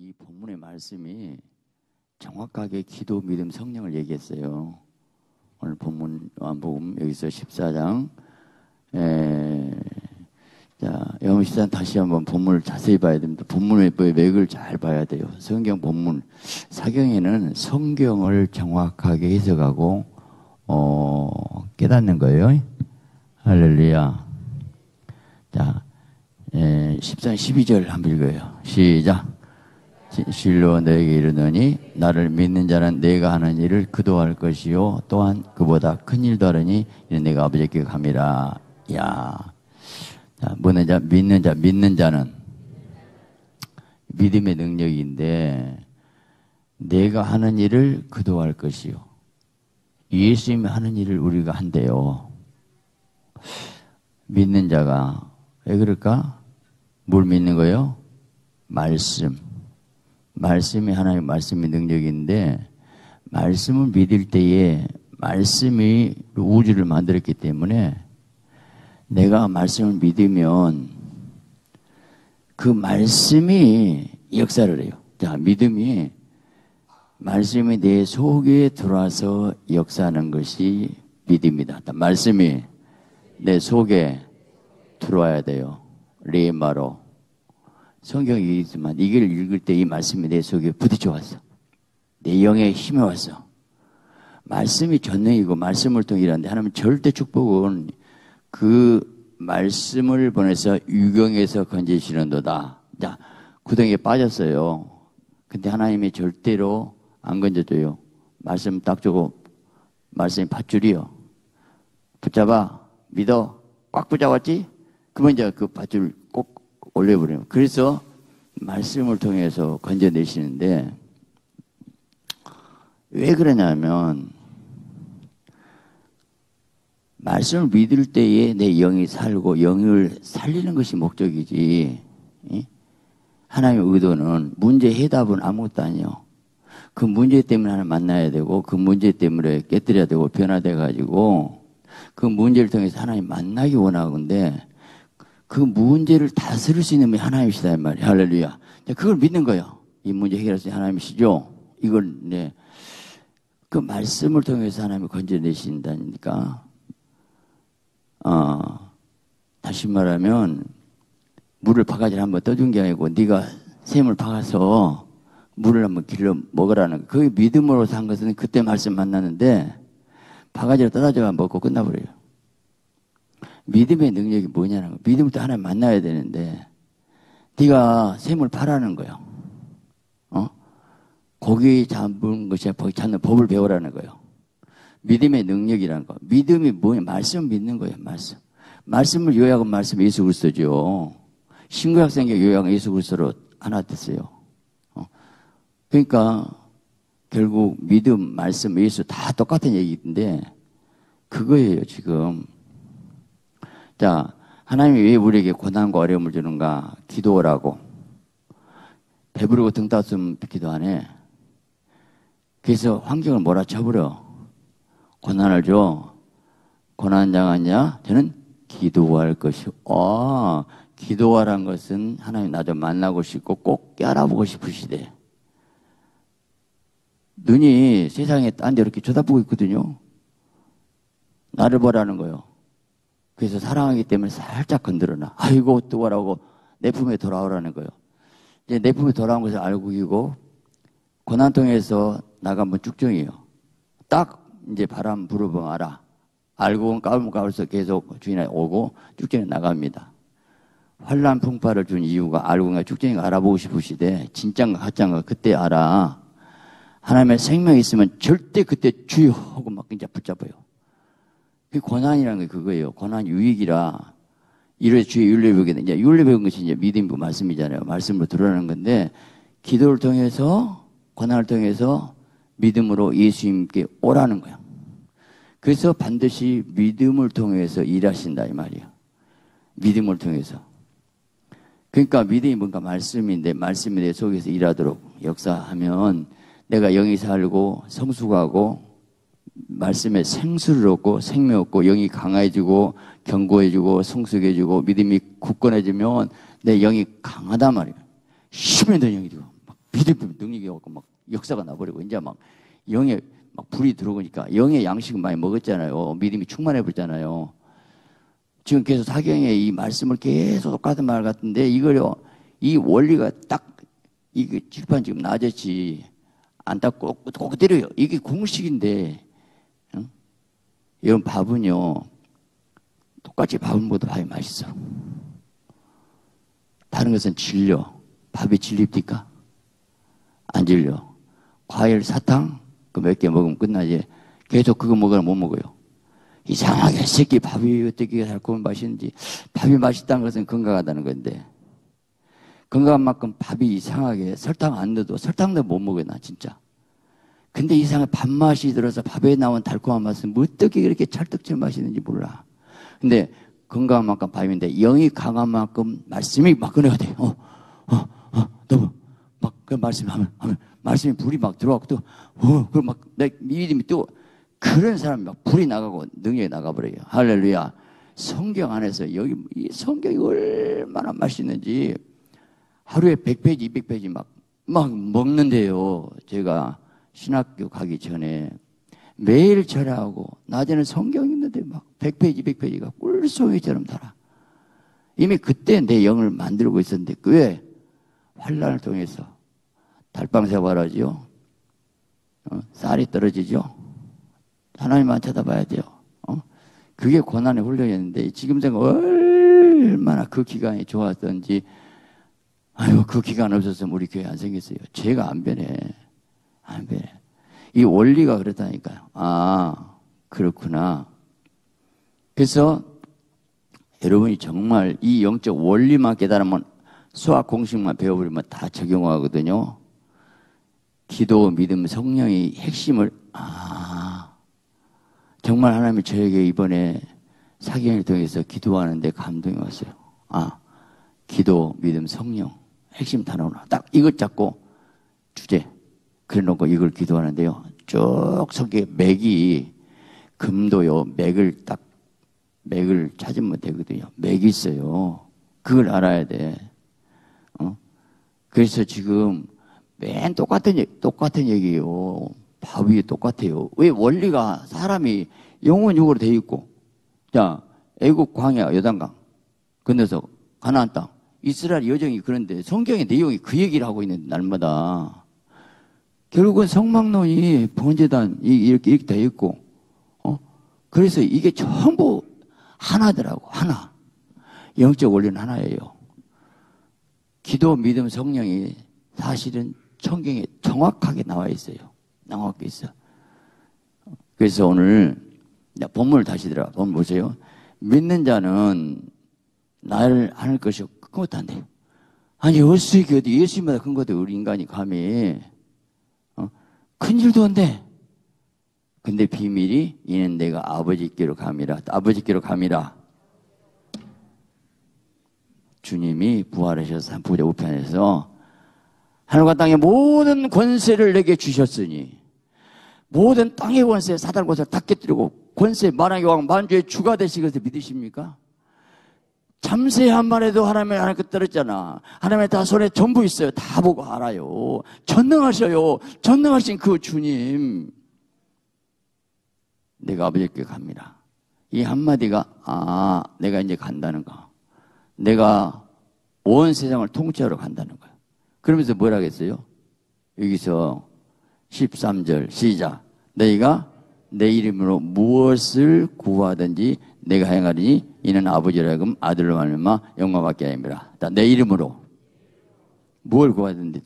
이 본문의 말씀이 정확하게 기도, 믿음, 성령을 얘기했어요. 오늘 본문 요한복음 여기서 14장 자, 요한복음 다시 한번 본문을 자세히 봐야 됩니다. 본문의 맥을 잘 봐야 돼요. 성경 본문 사경에는 성경을 정확하게 해석하고 깨닫는 거예요. 할렐루야. 자, 14장 12절 한번 읽어요. 시작. 실로 너에게 이르노니 나를 믿는 자는 내가 하는 일을 그도 할 것이요 또한 그보다 큰 일도 하리니 이는 내가 아버지께 감이라. 야. 자, 뭐는 자, 믿는 자는 믿음의 능력인데 내가 하는 일을 그도 할 것이요. 예수님이 하는 일을 우리가 한대요. 믿는 자가 왜 그럴까? 뭘 믿는 거예요? 말씀이 하나님의 말씀이 능력인데 말씀을 믿을 때에 말씀이 우주를 만들었기 때문에 내가 말씀을 믿으면 그 말씀이 역사를 해요. 자, 믿음이 말씀이 내 속에 들어와서 역사하는 것이 믿음이다. 말씀이 내 속에 들어와야 돼요. 레마로. 성경이 있지만 이걸 읽을 때 이 말씀이 내 속에 부딪혀 왔어. 내 영에 힘이 왔어. 말씀이 전능이고 말씀을 통해 일하는데 하나님은 절대 축복은 그 말씀을 보내서 유경에서 건지시는도다. 자, 구덩이에 빠졌어요. 근데 하나님이 절대로 안 건져줘요. 말씀 딱 주고 말씀이 밧줄이요. 붙잡아, 믿어, 꽉 붙잡았지? 그러면 이제 그 밧줄 꼭 올려버려요. 그래서 말씀을 통해서 건져내시는데 왜 그러냐면 말씀을 믿을 때에 내 영이 살고 영을 살리는 것이 목적이지. 하나님의 의도는 문제 해답은 아무것도 아니요. 그 문제 때문에 하나님 만나야 되고 그 문제 때문에 깨뜨려야 되고 변화돼 가지고 그 문제를 통해서 하나님 만나기 원하건데 그 문제를 다스릴 수 있는 분이 하나님이시다, 이 말이에요. 할렐루야. 그걸 믿는 거예요. 이 문제 해결할 수 있는 하나님이시죠. 이걸, 네. 그 말씀을 통해서 하나님이 건져내신다니까. 다시 말하면, 물을 바가지를 한번 떠준 게 아니고, 네가 샘을 박아서 물을 한번 길러 먹으라는, 그게 믿음으로 산 것은 그때 말씀 만났는데, 바가지를 떠다져가 먹고 끝나버려요. 믿음의 능력이 뭐냐는 거예요. 믿음부터 하나님 만나야 되는데 네가 샘을 파라는 거예요. 고기 잡은 것이 잡는 법을 배우라는 거예요. 믿음의 능력이라는 거. 믿음이 뭐냐? 말씀 믿는 거예요. 말씀. 말씀을 요약은 말씀 예수 그리스도죠. 신구약 성경 요약은 예수 그리스도로 하나 됐어요. 그러니까 결국 믿음, 말씀, 예수 다 똑같은 얘기인데 그거예요 지금. 자, 하나님이 왜 우리에게 고난과 어려움을 주는가? 기도하라고. 배부르고 등 땄으면 기도 안 해. 그래서 환경을 몰아쳐버려. 고난을 줘. 고난 당하냐? 저는 기도할 것이, 기도하란 것은 하나님 나 좀 만나고 싶고 꼭 깨알아보고 싶으시대. 눈이 세상에 딴 데 이렇게 쳐다보고 있거든요. 나를 보라는 거예요. 그래서 사랑하기 때문에 살짝 건드려놔. 아이고, 뜨거라고 내 품에 돌아오라는 거예요. 이제 내 품에 돌아온 것을 알고 있고, 고난통에서 나가면 쭉정이에요. 딱, 이제 바람 불어보면 알아. 알고 까불면 까불수록 계속 주인이 오고, 쭉정이 나갑니다. 환란 풍파를 준 이유가 알고, 쭉정이가 알아보고 싶으시대. 진짠가 가짠가 그때 알아. 하나님의 생명이 있으면 절대 그때 주여! 하고 막 이제 붙잡아요. 그 고난이라는 게 그거예요. 고난 유익이라. 이래서 주의 윤리를 배우게 이제 윤리를 배운 것이 이제 믿음이고 말씀이잖아요. 말씀으로 드러나는 건데, 기도를 통해서, 고난을 통해서 믿음으로 예수님께 오라는 거야. 그래서 반드시 믿음을 통해서 일하신다, 이 말이에요. 믿음을 통해서. 그러니까 믿음이 뭔가 말씀인데, 말씀이 내 속에서 일하도록 역사하면 내가 영이 살고 성숙하고, 말씀에 생수를 얻고 생명 얻고 영이 강해지고 견고해지고 성숙해지고 믿음이 굳건해지면 내 영이 강하단 말이에요. 힘이 된 영이 되고 막 중력이 오고 막 역사가 나버리고 이제 막 영에 막 불이 들어오니까 영의 양식을 많이 먹었잖아요. 믿음이 충만해 버리잖아요. 지금 계속 사경에 이 말씀을 계속 똑같은 말 같은데 이걸요, 이 원리가 딱 이게 칠판 지금 낮았지 안 딱 꼭 때려요. 이게 공식인데, 응? 이런 밥은요 똑같이 밥은보다 밥이 맛있어. 다른 것은 질려. 밥이 질립니까? 안 질려. 과일, 사탕 그 몇 개 먹으면 끝나지. 계속 그거 먹으면 못 먹어요. 이상하게 새끼 밥이 어떻게 달콤한 맛있는지. 밥이 맛있다는 것은 건강하다는 건데 건강한 만큼 밥이 이상하게 설탕 안 넣어도 설탕도 못 먹어요 나 진짜. 근데 이상하게 밥맛이 들어서 밥에 나온 달콤한 맛은 어떻게 그렇게 찰떡질 맛있는지 몰라. 근데 건강한 만큼 밥인데 영이 강한 만큼 말씀이 막 꺼내야 돼. 너무 막 그 말씀하면 말씀이 불이 막 들어가고 또 그럼 막 내 믿음이 또 그런 사람이 막 불이 나가고 능력이 나가버려요. 할렐루야. 성경 안에서 여기 이 성경이 얼마나 맛있는지 하루에 100페이지, 200페이지 막 먹는데요. 제가 신학교 가기 전에 매일 절하고 낮에는 성경 읽는데 막 100페이지, 200페이지가 꿀송이처럼 달아. 이미 그때 내 영을 만들고 있었는데 왜? 환란을 통해서 달방새 바라지요. 쌀이 떨어지죠. 하나님만 쳐다봐야 돼요. 그게 고난의 훈련이었는데 지금 생각 얼마나 그 기간이 좋았던지. 아이고 그 기간 없었으면 우리 교회 안 생겼어요. 죄가 안 변해. 안 변해. 이 원리가 그렇다니까요. 아 그렇구나. 그래서 여러분이 정말 이 영적 원리만 깨달으면 수학 공식만 배워버리면 다 적용하거든요. 기도, 믿음, 성령이 핵심을 정말 하나님이 저에게 이번에 사경을 통해서 기도하는데 감동이 왔어요. 기도, 믿음, 성령 핵심 단어로 딱 이걸 잡고 주제 그래놓고 이걸 기도하는데요. 쭉 속에 맥이 금도요. 맥을 딱 맥을 찾으면 되거든요. 맥이 있어요. 그걸 알아야 돼. 그래서 지금 맨 똑같은 얘기예요. 밥 위에 똑같아요. 왜 원리가 사람이 영혼 육으로 돼 있고, 자 애국 광야 요단강 건너서 가나안 땅. 이스라엘 여정이 그런데 성경의 내용이 그 얘기를 하고 있는 날마다 결국은 성막론이 번제단 이렇게 되어 있고 그래서 이게 전부 하나더라고. 하나. 영적 원리는 하나예요. 기도, 믿음, 성령이 사실은 성경에 정확하게 나와 있어요. 정확하게 있어. 그래서 오늘 본문을 다시 들어가. 본문 보세요. 믿는 자는 나를 안을 것이 없고 큰 것도 안 돼요. 아니 어수이 어디 예수님보다 큰 것도 우리 인간이 감히 큰 일도 안 돼. 근데 비밀이 이는 내가 아버지께로 감이라. 아버지께로 감이라. 주님이 부활하셔서 보좌 우편에서 하늘과 땅의 모든 권세를 내게 주셨으니 모든 땅의 권세 사단의 권세를 다 깨뜨리고 권세 만왕의 왕 만주의 주가 되신 것을 믿으십니까? 잠시 한 말에도 하나님의 하나님 끝 들었잖아. 하나님의 다 손에 전부 있어요. 다 보고 알아요. 전능하셔요. 전능하신 그 주님. 내가 아버지께 갑니다. 이 한마디가 내가 이제 간다는 거. 내가 온 세상을 통치하러 간다는 거야. 그러면서 뭘 하겠어요? 여기서 13절 시작. 너희가 내 이름으로 무엇을 구하든지 내가 행하리니 이는 아버지로 하여금 아들로 말미암아 영광 받게 하느니라. 내 이름으로 뭘 구하든지.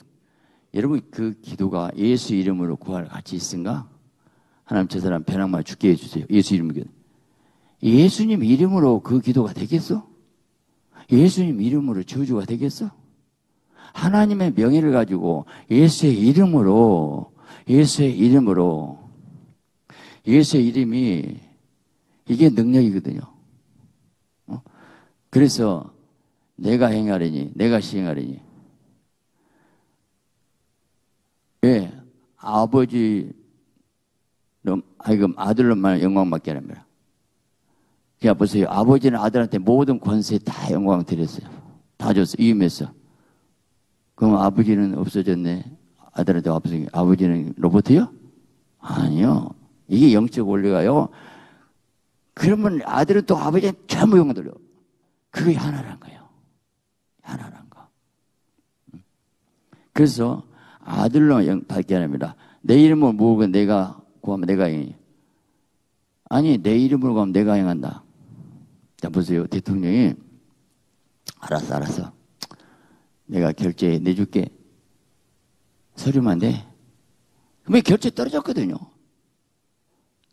여러분 그 기도가 예수 이름으로 구할 가치 있은가? 하나님 저 사람 배낭만 죽게 해주세요. 예수 이름으로. 예수님 이름으로 그 기도가 되겠어? 예수님 이름으로 저주가 되겠어? 하나님의 명예를 가지고 예수의 이름이 이게 능력이거든요. 그래서 내가 행하리니 내가 시행하리니 왜 아들로 말 영광받게 하랍니다. 자 보세요. 아버지는 아들한테 모든 권세 다 영광 드렸어요. 다 줬어. 이임했어. 그럼 아버지는 없어졌네. 아들한테 와서 아버지는 로봇이요? 아니요. 이게 영적 원리가요. 그러면 아들은 또 아버지한테 전부 영을 돌려. 그게 하나란 거예요. 하나란 거. 그래서 아들로 영 받게 합니다. 내 이름으로 모으고 내가 구하면 내가 행해. 아니, 내 이름으로 가면 내가 행한다. 자, 보세요. 대통령이 알았어, 알았어. 내가 결제 내줄게. 서류만 돼. 그러면 결제 떨어졌거든요.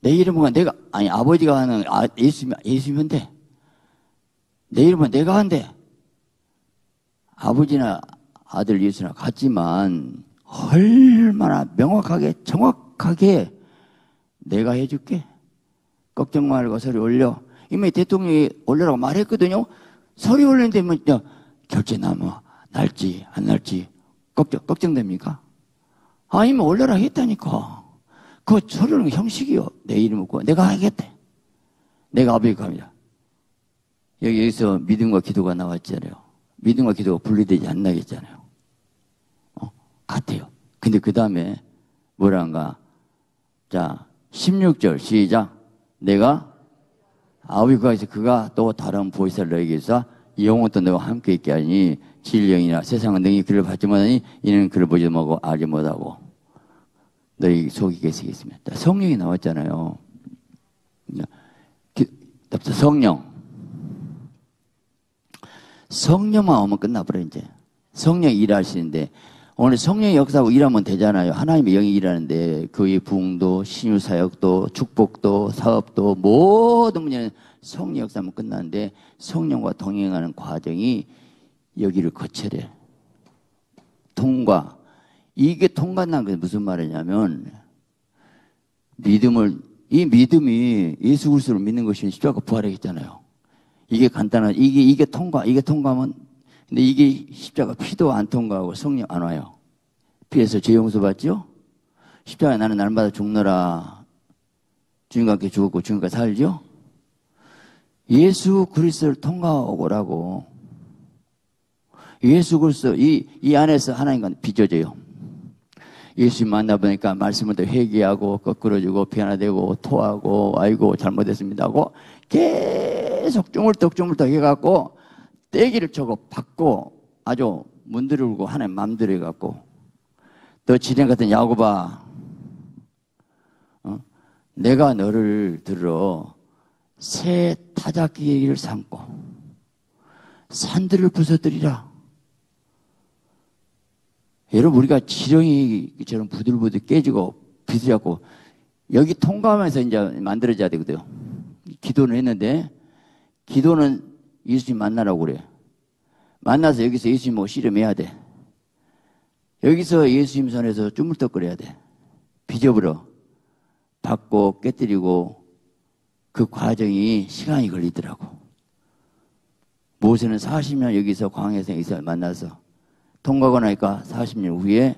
내 이름으로 내가, 아니, 아버지가 하는, 아, 예수면 돼. 내 이름으로 내가 한대. 아버지나 아들 예수나 같지만, 얼마나 명확하게, 정확하게 내가 해줄게. 걱정 말고 서류 올려. 이미 대통령이 올려라고 말했거든요. 서류 올리는데, 뭐, 결제 남아. 날지, 안 날지. 걱정됩니까? 아, 이미 올려라 했다니까. 그 서류는 형식이요. 내 이름 없고. 내가 하겠대. 내가 아버지 갑니다. 여기서 믿음과 기도가 나왔잖아요. 믿음과 기도가 분리되지 않나겠잖아요. 같아요. 근데 그 다음에 뭐란가. 자, 16절 시작. 내가 아버지 가에서 그가 또 다른 보혜사를 너에게 있어 영원토록 너와 함께 있게 하니 진리영이나 세상은 능히 그를 받지 못하니 이는 그를 보지도 못하고 알지 못하고 너희 속이 계시겠습니다. 성령이 나왔잖아요. 성령만 오면 끝나버려 이제. 성령이 일하시는데 오늘 성령의 역사하고 일하면 되잖아요. 하나님의 영이 일하는데 그의 부흥도 신유사역도 축복도 사업도 모든 분야는 성령 역사하면 끝나는데 성령과 동행하는 과정이 여기를 거쳐야 돼. 통과. 이게 통과난 게 무슨 말이냐면 이 믿음이 예수 그리스도를 믿는 것이 십자가 부활에 있잖아요. 이게 간단한 이게 통과하면 근데 이게 십자가 피도 안 통과하고 성령 안 와요. 피해서 죄 용서 받죠? 십자가에 나는 날마다 죽노라. 주님과 함께 죽었고 주님과 살죠? 예수 그리스도를 통과하고라고. 예수 그리스도 이 안에서 하나님과 빚어져요. 예수 만나보니까 말씀을 더 회개하고 거꾸러지고 변화되고 토하고 아이고 잘못했습니다 하고 계속 쭈물떡 해갖고 떼기를 쳐고 받고 아주 문드르고 하나님 맘대로 해갖고 너 지렁 같은 야고바 내가 너를 들어 새 타작기를 삼고 산들을 부서뜨리라. 여러분 우리가 지렁이처럼 부들부들 깨지고 빚을 잡고 여기 통과하면서 이제 만들어져야 되거든요. 기도는 했는데 기도는 예수님 만나라고 그래. 만나서 여기서 예수님 보고 씨름해야 돼. 여기서 예수님 손에서 쭈물떡거려야 돼. 빚어버려. 받고 깨뜨리고 그 과정이 시간이 걸리더라고. 모세는 40년 여기서 광야에서 이스라엘 만나서 통과하고 나니까 40년 후에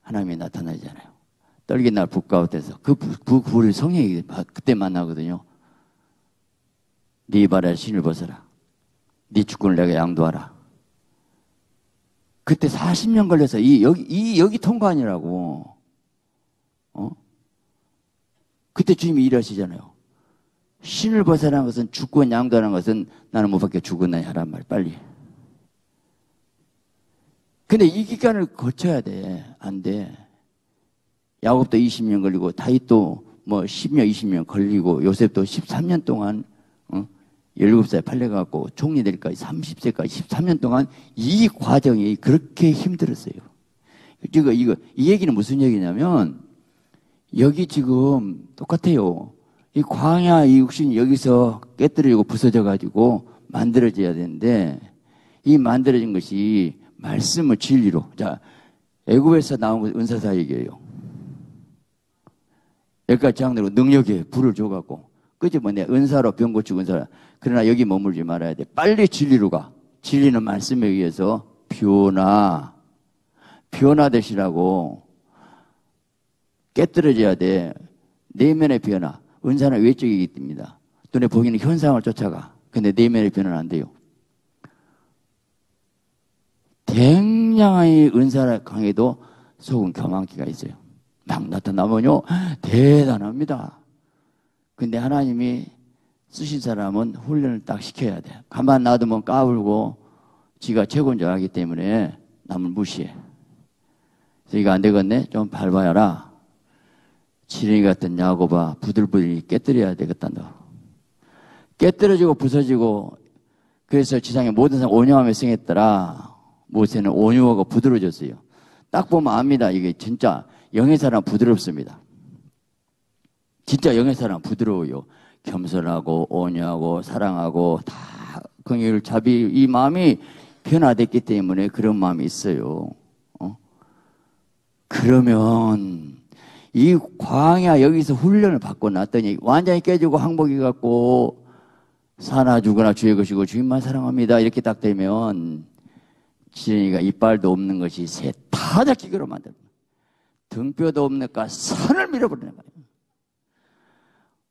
하나님이 나타나잖아요. 떨기 날 북 가운데서 그 불을 성령이 그때 만나거든요. 네 발에 신을 벗어라. 네 축구를 내가 양도하라. 그때 40년 걸려서 여기 통과하느라고. 그때 주님이 일하시잖아요. 신을 벗어라는 것은 죽고 양도하는 것은 나는 못 받게 죽었나니 하란 말 빨리. 근데 이 기간을 거쳐야 돼. 안 돼. 야곱도 20년 걸리고 다윗도 뭐 10년 20년 걸리고 요셉도 13년 동안 17살에 팔려갖고 총리 될까지 30세까지 13년 동안 이 과정이 그렇게 힘들었어요. 이 얘기는 무슨 얘기냐면 여기 지금 똑같아요. 이 광야 이 육신이 여기서 깨뜨리고 부서져가지고 만들어져야 되는데 이 만들어진 것이 말씀을 진리로. 자, 애굽에서 나온 것은 은사사 얘기예요. 여기까지 장르로 능력에 불을 줘갖고 끄집어내 은사로 병 고치고 은사로. 그러나 여기 머물지 말아야 돼. 빨리 진리로 가. 진리는 말씀에 의해서 변화되시라고 깨뜨려져야 돼. 내면의 변화. 은사는 외적이기 때문에 눈에 보이는 현상을 쫓아가. 근데 내면의 변화는 안 돼요. 굉장히 은사를 강해도 속은 교만기가 있어요. 막 나타나면요 대단합니다. 근데 하나님이 쓰신 사람은 훈련을 딱 시켜야 돼. 가만 놔두면 까불고 지가 최고인 줄 알기 때문에 남을 무시해. 그래서 이거 안 되겠네? 좀 밟아야라. 지렁이 같은 야곱아 부들부들 깨뜨려야 되겠다. 너 깨뜨려지고 부서지고 그래서 지상의 모든 사람 온유함에 승했더라. 모세는 온유하고 부드러워졌어요. 딱 보면 압니다. 이게 진짜 영의 사람 부드럽습니다. 진짜 영의 사람 부드러워요. 겸손하고 온유하고 사랑하고 다 긍휼 자비 이 마음이 변화됐기 때문에 그런 마음이 있어요. 그러면 이 광야 여기서 훈련을 받고 났더니 완전히 깨지고 항복이 갖고 사나 죽으나 주의 것이고 주인만 사랑합니다 이렇게 딱 되면 지렁이가 이빨도 없는 것이 새 타작기기로 만듭니다. 등뼈도 없는 것과 산을 밀어버리는 거예요.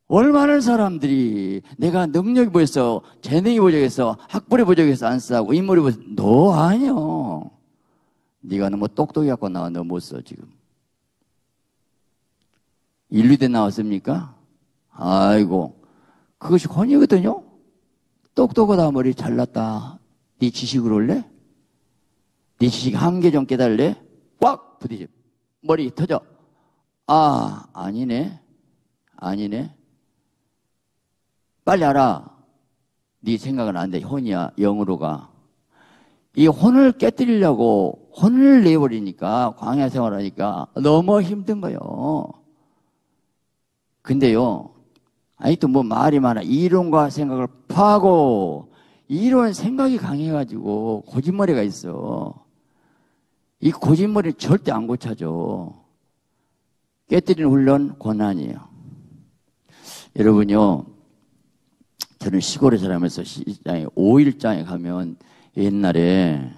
얼마나 사람들이 내가 능력이 보여서 재능이 보여서 학벌이 보여서 안 싸고 인물이 보여서 너 아니여. 네가 너무 똑똑히 갖고 나와 너 못 써 지금. 인류대 나왔습니까? 아이고 그것이 권위거든요. 똑똑하다 머리 잘났다. 네 지식으로 올래? 네 지식 한 개 좀 깨달래? 꽉 부딪혀. 머리 터져. 아 아니네. 아니네. 빨리 알아. 네 생각은 안 돼. 혼이야. 영으로 가. 이 혼을 깨뜨리려고 혼을 내버리니까 광야 생활하니까 너무 힘든 거예요. 근데요. 아직도 뭐 말이 많아. 이론과 생각을 파고 이론 생각이 강해가지고 고집머리가 있어. 이 고집머리 절대 안 고쳐져. 깨뜨리는 훈련 고난이에요. 여러분요. 저는 시골에 살면서 시장에 오일장에 가면 옛날에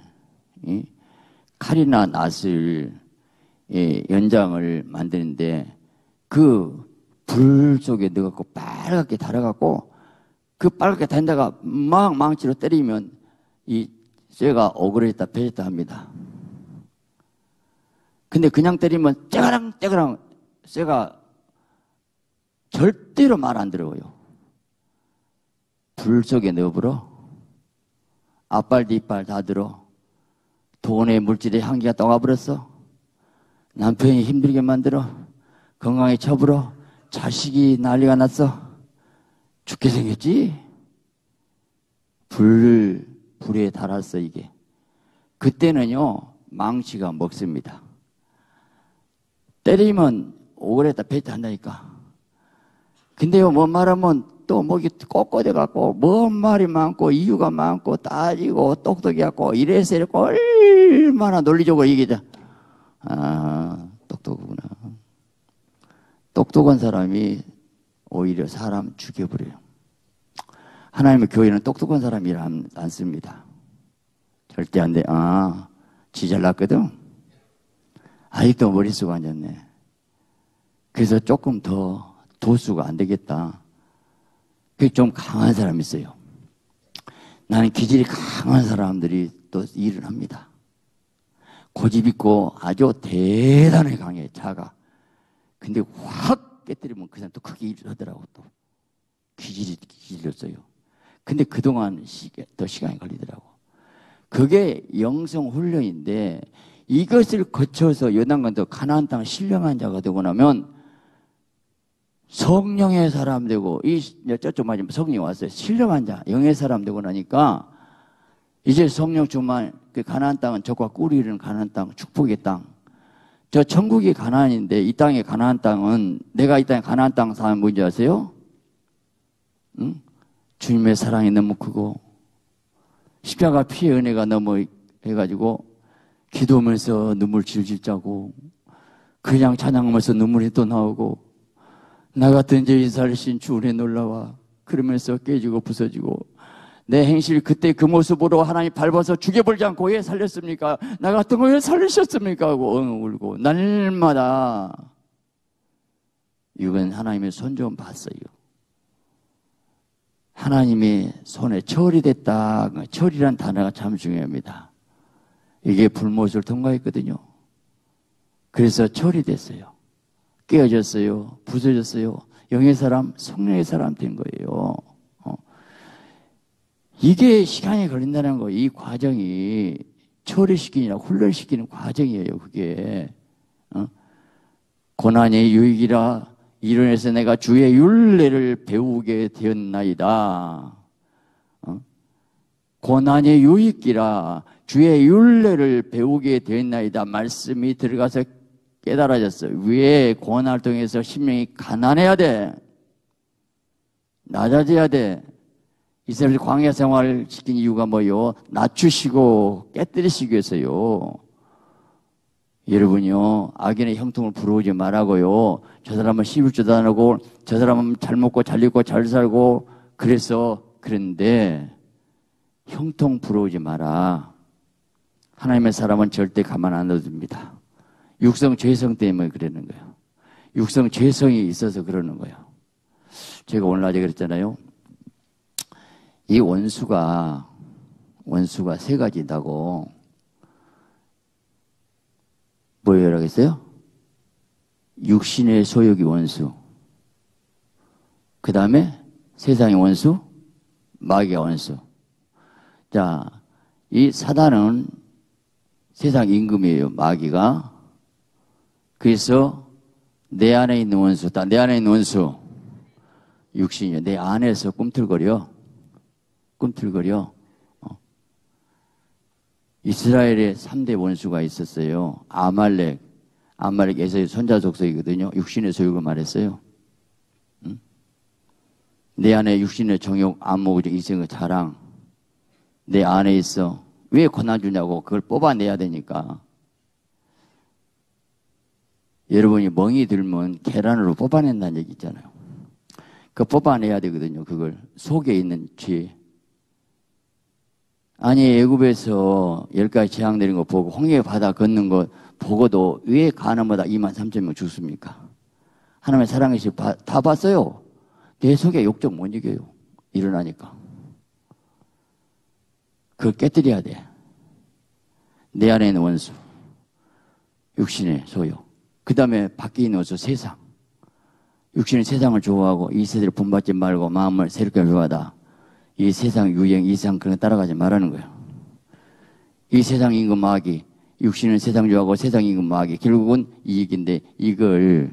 칼이나 낫을 연장을 만드는데 그 불 속에 넣어갖고 빨갛게 달아갖고 그 빨갛게 단 데가 막 망치로 때리면 이 쇠가 어그러졌다 펴졌다 합니다. 근데 그냥 때리면 떼가랑 쇠가 절대로 말 안 들어요. 불 속에 넣어버려. 앞발 뒷발 다 들어. 돈의 물질의 향기가 떠가버렸어. 남편이 힘들게 만들어. 건강에 처불어. 자식이 난리가 났어. 죽게 생겼지? 불에 달았어 이게. 그때는요 망치가 먹습니다. 때리면 오그랬다 뱉다 한다니까. 근데요 뭔 말하면 또 목이 꼿꼿해갖고 뭔 말이 많고 이유가 많고 따지고 똑똑히 갖고 이래서 이렇게 얼마나 논리적으로 얘기하자. 아 똑똑하구나. 똑똑한 사람이 오히려 사람 죽여버려요. 하나님의 교회는 똑똑한 사람이 안 씁니다. 절대 안 돼. 아, 지 잘났거든? 아직도 머릿수가 안 좋네. 그래서 조금 더 도수가 안 되겠다. 그게 좀 강한 사람이 있어요. 나는 기질이 강한 사람들이 또 일을 합니다. 고집 있고 아주 대단히 강해, 자가. 근데 확 깨뜨리면 그 사람 또 크게 일을 하더라고, 또. 기질이었어요. 근데 그동안 더 시간이 걸리더라고. 그게 영성 훈련인데 이것을 거쳐서 요단강 더 가나안 땅 신령한 자가 되고 나면 성령의 사람 되고, 저쪽 맞으면 성령이 왔어요. 신령한 자, 영의 사람 되고 나니까, 이제 성령 주만, 그 가나안 땅은 적과 꿀이 이르는 가나안 땅, 축복의 땅. 저 천국이 가나안인데, 이 땅의 가나안 땅은, 내가 이 땅의 가나안 땅 사는 뭔지 아세요? 응? 주님의 사랑이 너무 크고, 십자가 피의 은혜가 너무 해가지고, 기도하면서 눈물 질질 짜고, 그냥 찬양하면서 눈물이 또 나오고, 나 같은 죄인 살리신 주 은혜 놀라와 그러면서 깨지고 부서지고 내 행실 그때 그 모습으로 하나님 밟아서 죽여버리지 않고 왜 살렸습니까? 나 같은 거 왜 살리셨습니까? 하고 엉 울고 날마다 이건 하나님의 손 좀 봤어요. 하나님의 손에 철이 됐다. 철이란 단어가 참 중요합니다. 이게 불못을 통과했거든요. 그래서 처리됐어요. 깨어졌어요. 부서졌어요. 영의 사람, 성령의 사람 된 거예요. 이게 시간이 걸린다는 거예요. 이 과정이 처리시키냐 훈련시키는 과정이에요. 그게 고난이 유익이라 이론에서 내가 주의 율례를 배우게 되었나이다. 고난이 유익이라 주의 율례를 배우게 되었나이다. 말씀이 들어가서 깨달아졌어. 왜 고난을 통해서 심령이 가난해야 돼? 낮아져야 돼. 이스라엘 광야 생활을 시킨 이유가 뭐요? 낮추시고 깨뜨리시기 위해서요. 여러분요, 악인의 형통을 부러우지 말라고요. 저 사람은 11조도 안 하고, 저 사람은 잘 먹고 잘 입고 잘 살고, 그래서 그런데 형통 부러우지 마라. 하나님의 사람은 절대 가만 안 놔둡니다. 육성 죄성 때문에 그러는 거예요. 육성 죄성이 있어서 그러는 거예요. 제가 오늘 낮에 그랬잖아요. 이 원수가 세 가지다고. 뭐라고 했어요? 육신의 소욕이 원수. 그 다음에 세상의 원수, 마귀의 원수. 자, 이 사단은 세상 임금이에요, 마귀가. 그래서 내 안에 있는 원수, 다 내 안에 있는 원수, 육신이에요. 내 안에서 꿈틀거려. 이스라엘에 3대 원수가 있었어요. 아말렉 에서의 손자 속속이거든요. 육신의 소욕을 말했어요. 응? 내 안에 육신의 정욕, 안목의 인생의 자랑, 내 안에 있어. 왜 고난 주냐고. 그걸 뽑아내야 되니까. 여러분이 멍이 들면 계란으로 뽑아낸다는 얘기 있잖아요. 그거 뽑아내야 되거든요. 그걸 속에 있는 죄. 아니, 애굽에서 10가지 재앙 내린 거 보고 홍해 바다 걷는 거 보고도 왜 가늠하다 23,000명 죽습니까? 하나님의 사랑의 시 다 봤어요. 내 속에 욕정 못 이겨요. 일어나니까. 그걸 깨뜨려야 돼. 내 안에 있는 원수, 육신의 소욕. 그 다음에 밖에 있는 원수, 세상. 육신의 세상을 좋아하고 이 세대를 본받지 말고 마음을 새롭게 변화하다. 이 세상 유행, 이 세상 그런 거 따라가지 말라는 거예요. 이 세상 임금 마귀, 육신은 세상 좋아하고 세상 임금 마귀, 결국은 이익인데 이걸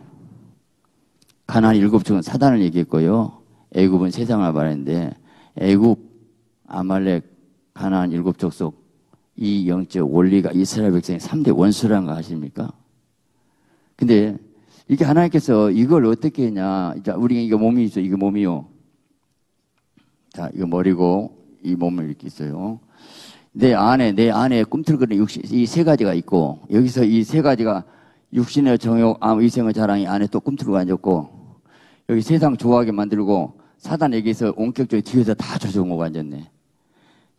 가나안 7족은 사단을 얘기했고요. 애굽은 세상을 말했는데 애굽, 아말렉, 가나안 7족 속 이 영적 원리가 이스라엘 백성의 3대 원수라는 거 아십니까? 근데 이게 하나님께서 이걸 어떻게 했냐. 우리가 이거 몸이 있어, 이거 몸이요. 자, 이거 머리고, 이 몸을 이렇게 있어요. 내 안에 꿈틀거리는 육신, 이 세 가지가 있고, 여기서 이 세 가지가 육신의 정욕, 이생의 자랑이 안에 또 꿈틀고 앉았고, 여기 세상 좋아하게 만들고, 사단에게서 원격적으로 뒤에서 다 조종하고 앉았네.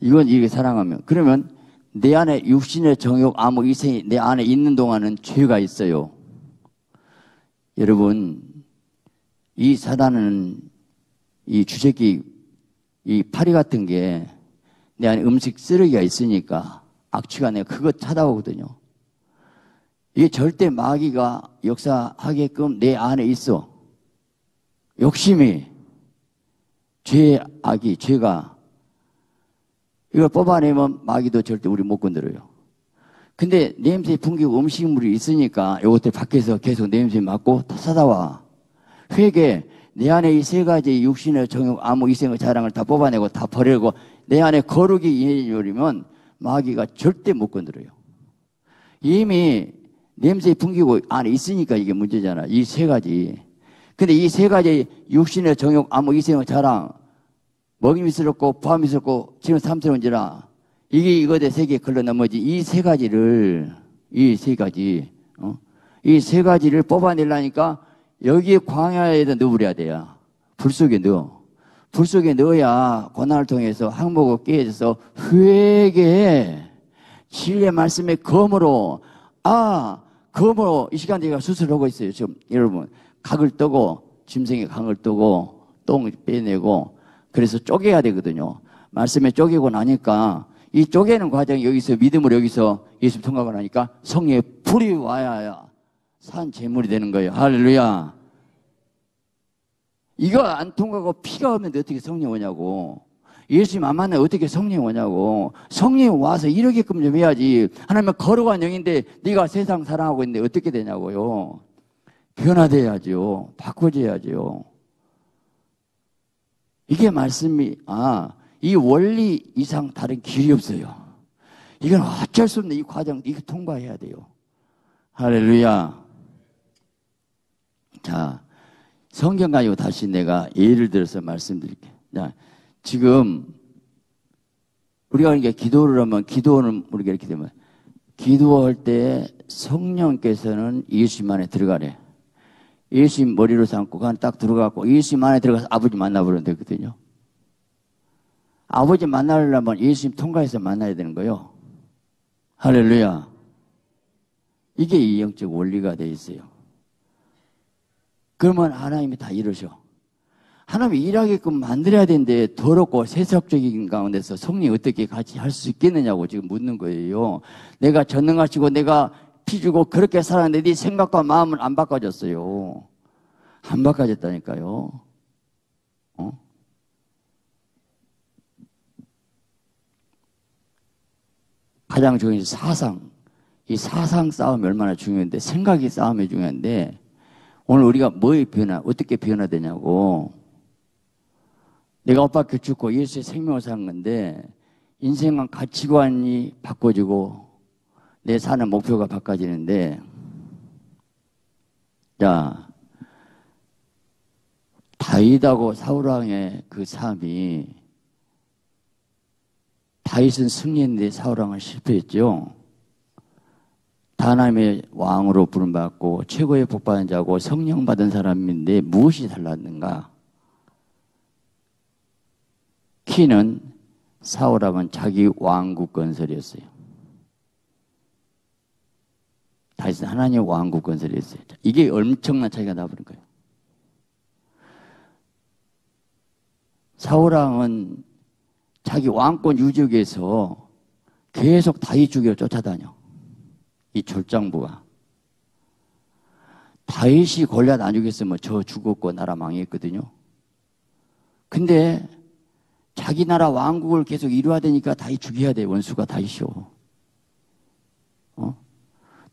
이건 이렇게 사랑하면. 그러면 내 안에 육신의 정욕, 이생이 내 안에 있는 동안은 죄가 있어요. 여러분, 이 사단은 이 주제기, 이 파리 같은 게 내 안에 음식 쓰레기가 있으니까 악취가 내가 그거 찾아오거든요. 이게 절대 마귀가 역사하게끔 내 안에 있어. 욕심이, 죄의 악이, 죄가. 이걸 뽑아내면 마귀도 절대 우리 못 건드려요. 근데 냄새 풍기고 음식물이 있으니까 이것들 밖에서 계속 냄새 맡고 다 사다와. 회계. 내 안에 이 세 가지 육신의 정욕, 이생의 자랑을 다 뽑아내고 다 버리고 내 안에 거룩이 예물이면 마귀가 절대 못 건드려요. 이미 냄새 풍기고 안에 있으니까 이게 문제잖아. 이 세 가지. 근데 이 세 가지 육신의 정욕, 이생의 자랑, 먹임이 있었고 포함이 있었고 지금 삼스러운지라 이게 이것의 세계에 걸러 넘어지. 이 세 가지를 뽑아내려니까 여기에 광야에다 넣어버려야 돼요. 불 속에 넣어야 고난을 통해서 항목을 깨져서 회개에 진리의 말씀의 검으로, 검으로 이 시간 제가 수술하고 있어요. 지금 여러분, 각을 떠고, 짐승의 각을 떠고, 똥을 빼내고, 그래서 쪼개야 되거든요. 말씀에 쪼개고 나니까, 이 쪼개는 과정이 여기서 믿음으로 여기서 예수 통과하고 나니까 성령의 불이 와야 산 재물이 되는 거예요. 할렐루야. 이거 안 통과하고 피가 오면 어떻게 성령 오냐고. 예수님 안 만나면 어떻게 성령 오냐고. 성령 와서 이러게끔 좀 해야지. 하나님은 거룩한 영인데 네가 세상 사랑하고 있는데 어떻게 되냐고요. 변화돼야죠. 바꿔줘야죠. 이게 말씀이, 이 원리 이상 다른 길이 없어요. 이건 어쩔 수 없는 이 과정, 이거 통과해야 돼요. 할렐루야. 자, 성경 가지고 다시 내가 예를 들어서 말씀드릴게요. 자, 지금 우리가 이렇게 기도를 하면, 기도는 우리가 이렇게 되면, 기도할 때 성령께서는 예수님 안에 들어가래. 예수님 머리로 삼고 그냥 딱 들어가고 예수님 안에 들어가서 아버지 만나보면 되거든요. 아버지 만나려면 예수님 통과해서 만나야 되는 거예요. 할렐루야. 이게 이 영적 원리가 돼 있어요. 그러면 하나님이 다 이러셔. 하나님이 일하게끔 만들어야 되는데 더럽고 세속적인 가운데서 성령이 어떻게 같이 할 수 있겠느냐고 지금 묻는 거예요. 내가 전능하시고 내가 피 주고 그렇게 살았는데 네 생각과 마음은 안 바꿔졌어요. 안 바꿔졌다니까요. 가장 중요한 사상. 이 사상 싸움이 얼마나 중요한데, 생각이 싸움이 중요한데, 오늘 우리가 뭐에 어떻게 변화되냐고. 내가 오빠 교축고 예수의 생명을 산 건데, 인생과 가치관이 바꿔지고, 내 사는 목표가 바꿔지는데, 자, 다윗하고 사울왕의 그 삶이, 다윗은 승리했는데 사울왕은 실패했죠. 하나님의 왕으로 부름받고 최고의 복받은 자고 성령 받은 사람인데 무엇이 달랐는가? 키는 사울왕은 자기 왕국 건설이었어요. 다윗은 하나님의 왕국 건설이었어요. 이게 엄청난 차이가 나버린 거예요. 사울왕은 자기 왕권 유적에서 계속 다윗 죽이러 쫓아다녀. 이 졸장부가. 다윗이 골리앗 안 죽였으면 저 죽었고 나라 망했거든요. 근데 자기 나라 왕국을 계속 이루어야 되니까 다윗 죽여야 돼. 원수가 다윗이요.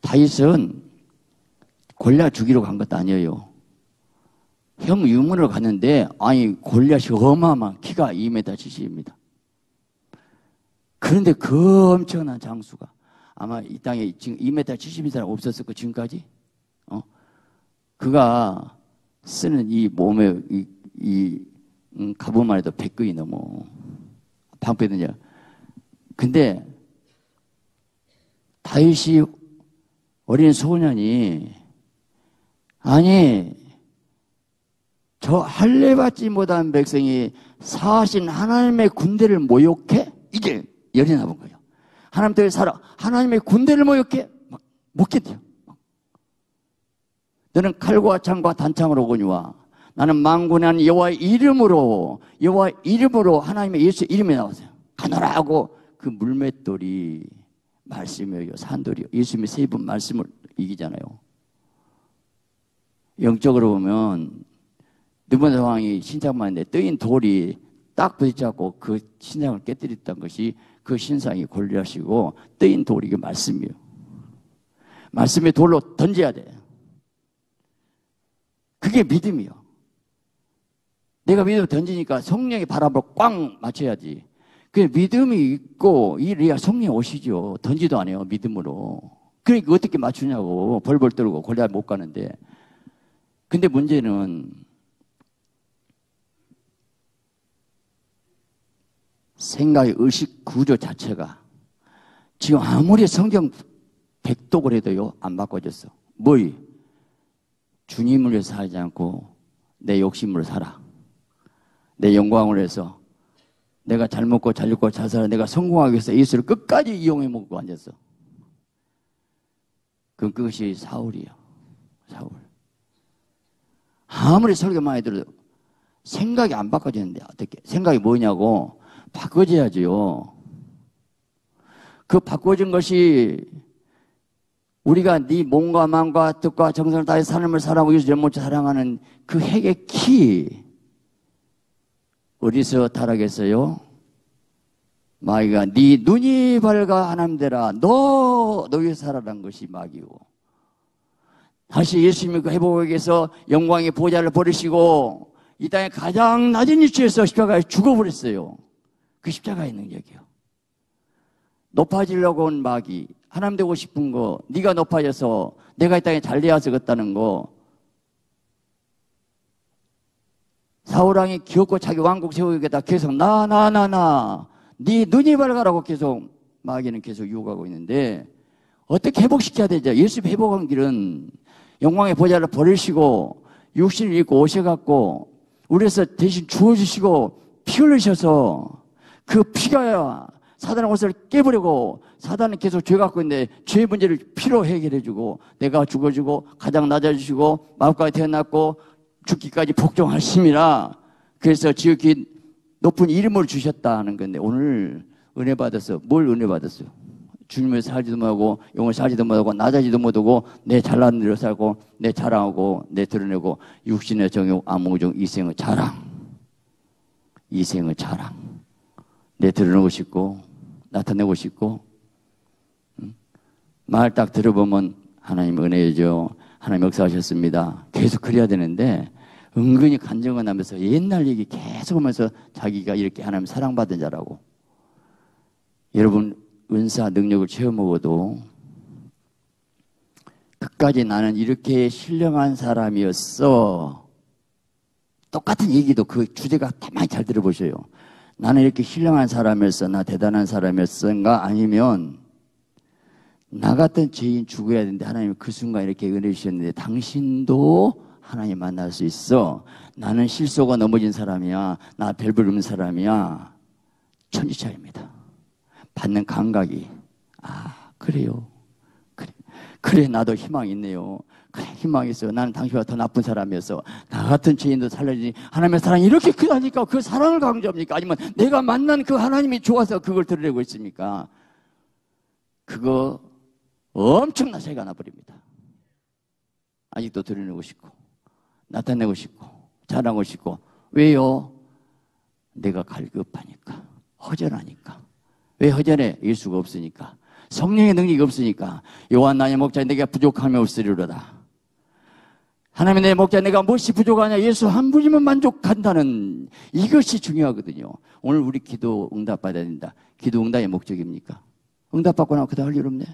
다윗은 골리앗 죽이러 간 것도 아니에요. 형 유문으로 갔는데 아니 골리앗이 어마어마한 키가 2m 70입니다. 그런데 그 엄청난 장수가 아마 이 땅에 지금 2m 70인 사람 없었었고, 지금까지? 그가 쓰는 이 몸의, 가보만 해도 100근이 넘어. 방패든요. 근데, 다윗이 어린 소년이, 아니, 저 할례받지 못한 백성이 사하신 하나님의 군대를 모욕해? 이게 열이 나본 거예요. 하나님 때문에 살아. 하나님의 군대를 모욕해? 막, 못겠대요. 너는 칼과 창과 단창으로 오거니와 나는 만군의 여호와의 이름으로, 하나님의 예수의 이름이 나오세요. 가노라고 그 물맷돌이 말씀이에요. 산돌이요. 예수님의 세 번 말씀을 이기잖아요. 영적으로 보면, 느부갓네살 왕이 신상만인데 뜨인 돌이 딱 부딪혀서 그 신상을 깨뜨렸던 것이 그 신상이 골리앗이고 뜨인 돌이 이게 말씀이에요. 말씀의 돌로 던져야 돼. 그게 믿음이요. 내가 믿음을 던지니까 성령의 바람으로 꽝 맞춰야지. 그 믿음이 있고 이래야 성령 오시죠. 던지도 안 해요. 믿음으로. 그러니까 어떻게 맞추냐고. 벌벌 떨고 골리앗 못 가는데. 근데 문제는 생각의 의식 구조 자체가 지금 아무리 성경 100독을 해도요, 안 바꿔졌어. 뭐이? 주님을 위해서 살지 않고 내 욕심으로 살아. 내 영광을 위해서 내가 잘 먹고 잘 입고 잘 살아. 내가 성공하기 위해서 예수를 끝까지 이용해 먹고 앉았어. 그것이 사울이야. 사울. 아무리 설교 많이 들어도 생각이 안 바꿔지는데 어떻게? 생각이 뭐냐고. 바꿔줘야지요. 그 바꿔진 것이 우리가 네 몸과 마음과 뜻과 정성을 다해 삶을 살아오기 위해서 연못치 사랑하는 그 핵의 키 어디서 타락했어요? 마귀가 네 눈이 밝아 하나님 되라 너 위해서 살아라는 것이 마귀고, 다시 예수님이 그 회복을 위해서 영광의 보좌를 버리시고 이 땅의 가장 낮은 위치에서 십자가에 죽어버렸어요. 그 십자가의 능력이요. 높아지려고 온 마귀, 하나님 되고 싶은 거, 네가 높아져서 내가 이 땅에 잘돼야서겠다는 거, 사울왕이 귀엽고 자기 왕국 세우겠다 계속 네 눈이 밝아라고 계속 마귀는 계속 유혹하고 있는데, 어떻게 회복시켜야 되죠? 예수 회복한 길은 영광의 보좌를 버리시고 육신을 입고 오셔갖고 우리에서 대신 주어주시고 피 흘리셔서 그 피가 사단의 옷을 깨버리고, 사단은 계속 죄 갖고 있는데 죄의 문제를 피로 해결해주고 내가 죽어주고 가장 낮아주시고 마음까지 태어났고 죽기까지 복종하심이라, 그래서 지극히 높은 이름을 주셨다는 건데, 오늘 은혜 받았어. 뭘 은혜 받았어? 주님을 살지도 못하고 영을 살지도 못하고 낮아지도 못하고 내 잘난 일로 살고 내 자랑하고 내 드러내고 육신의 정욕 암무정 이생의 자랑 내 드러내고 싶고 나타내고 싶고, 말 딱 들어보면 하나님 은혜죠. 하나님 역사하셨습니다. 계속 그래야 되는데 은근히 간증을 하면서 옛날 얘기 계속 하면서 자기가 이렇게 하나님 사랑받은 자라고. 여러분, 은사 능력을 채워먹어도 끝까지 나는 이렇게 신령한 사람이었어. 똑같은 얘기도 그 주제가 다 많이 잘 들어보셔요. 나는 이렇게 신령한 사람이었어. 나 대단한 사람이었어인가? 아니면 나 같은 죄인 죽어야 되는데 하나님이 그 순간 이렇게 은혜 주셨는데 당신도 하나님 만날 수 있어. 나는 실수하고 넘어진 사람이야. 나 별 볼 없는 사람이야. 천지 차이입니다. 받는 감각이. 아, 그래요. 그래 나도 희망이 있네요. 그래 희망이 있어요. 나는 당신보다 더 나쁜 사람이었어. 나 같은 죄인도 살려주니 하나님의 사랑이 이렇게 크다니까. 그 사랑을 강조합니까? 아니면 내가 만난 그 하나님이 좋아서 그걸 드러내고 있습니까? 그거 엄청난 차이가 나버립니다. 아직도 드러내고 싶고 나타내고 싶고 자랑하고 싶고. 왜요? 내가 갈급하니까, 허전하니까. 왜 허전해? 예수가 없으니까, 성령의 능력이 없으니까. 요한 나의 목자 내가 부족함이 없으리로다. 하나님의 내 목자 내가 무엇이 부족하냐? 예수 한 분이면 만족한다는, 이것이 중요하거든요. 오늘 우리 기도 응답받아야 된다. 기도 응답의 목적입니까? 응답받고 나면 그다 할 일 없네.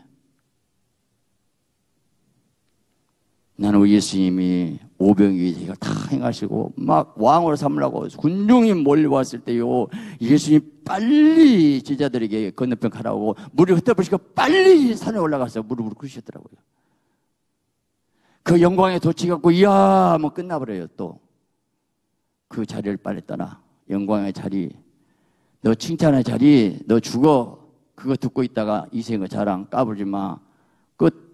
나는 우리 예수님이 오병이의 제가 다 행하시고 막 왕으로 삼으려고 군중이 몰려왔을 때요, 예수님 빨리 제자들에게 건너편 가라고 물이 흩어버리시고 빨리 산에 올라가서 무릎을 꿇으셨더라고요. 그 영광에 도취갖고 이야 뭐 끝나버려요. 또 그 자리를 빨리 떠나. 영광의 자리, 너 칭찬의 자리, 너 죽어. 그거 듣고 있다가 이생의 자랑 까불지 마. 끝.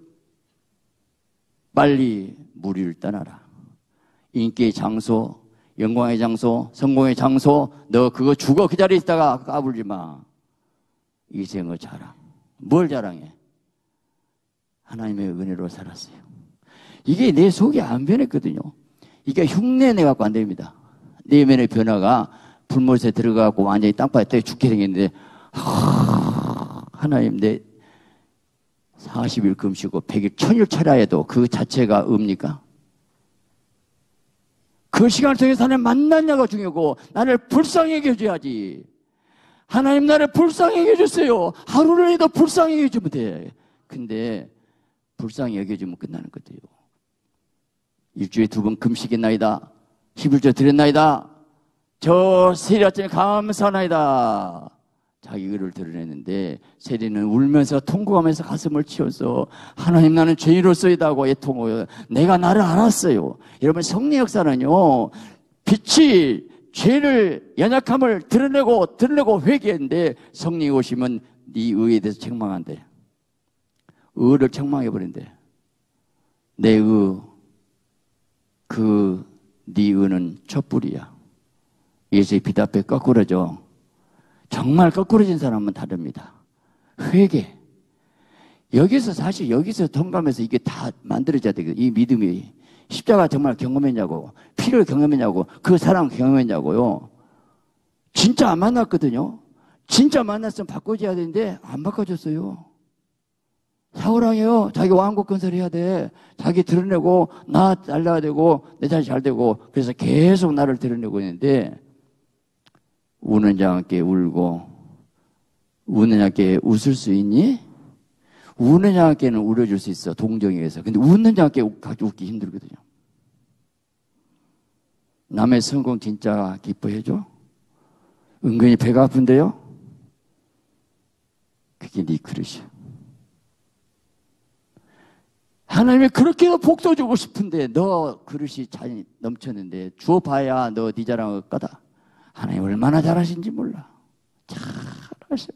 빨리 무리를 떠나라. 인기의 장소, 영광의 장소, 성공의 장소, 너 그거 죽어. 그 자리에 있다가 까불지 마. 이생의 자랑. 뭘 자랑해? 하나님의 은혜로 살았어요. 이게 내 속이 안 변했거든요. 이게 흉내 내갖고 안 됩니다. 내면의 변화가 불못에 들어가고 완전히 땅바닥에 떠 죽게 생겼는데, 하나님 내 40일 금식고 100일 천일 철야해도 그 자체가 읍니까? 그 시간을 통해서 하나님 만났냐가 중요하고, 나를 불쌍히 여겨줘야지. 하나님 나를 불쌍히 여겨주세요. 하루를 해도 불쌍히 여겨주면 돼. 근데 불쌍히 여겨주면 끝나는 거예요. 일주일에 2번 금식했나이다. 11조 드렸나이다. 저 세일 아침에 감사하나이다. 자기 의를 드러냈는데, 세리는 울면서 통곡하면서 가슴을 치워서 하나님 나는 죄인으로서이다 하고 애통하고, 내가 나를 알았어요. 여러분, 성령 역사는요, 빛이 죄를 연약함을 드러내고 회개했는데, 성령이 오시면 네 의에 대해서 책망한대. 의를 책망해버린대. 내 의, 네 의는 촛불이야. 예수의 빛 앞에 거꾸러져. 정말 거꾸러진 사람은 다릅니다. 회개. 여기서 사실 여기서 통감해서 이게 다 만들어져야 되거든요. 이 믿음이. 십자가 정말 경험했냐고, 피를 경험했냐고, 그 사람 경험했냐고요. 진짜 안 만났거든요. 진짜 만났으면 바꿔줘야 되는데 안 바꿔줬어요. 사울왕이요. 자기 왕국 건설해야 돼. 자기 드러내고 나 잘나야 되고 내 자식 잘 되고 그래서 계속 나를 드러내고 있는데 우는 자와 함께 울고 우는 자와 함께 웃을 수 있니? 우는 자와 함께는 울어줄 수 있어. 동정에 의해서. 근데 웃는 자와 함께 웃기 힘들거든요. 남의 성공 진짜 기뻐해줘? 은근히 배가 아픈데요? 그게 네 그릇이야. 하나님이 그렇게 복도 주고 싶은데 너 그릇이 잘 넘쳤는데 주어봐야 너 네 자랑할 거다. 하나님 얼마나 잘하신지 몰라. 잘하셔.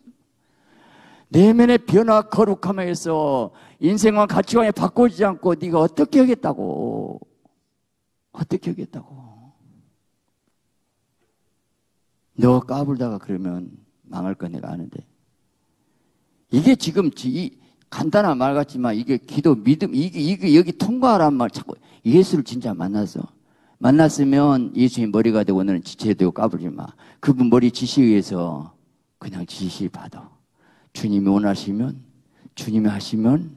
내면의 변화 거룩함에서 인생과 가치관에 바꾸지 않고 네가 어떻게 하겠다고. 어떻게 하겠다고. 너 까불다가 그러면 망할 거 내가 아는데. 이게 지금 간단한 말 같지만 이게 기도 믿음 이게 여기 통과하란 말 자꾸 예수를 진짜 만났으면 예수님 머리가 되고 너는 지체가 되고 까불지 마. 그분 머리 지시에 의해서 그냥 지시 받아. 주님이 원하시면 주님이 하시면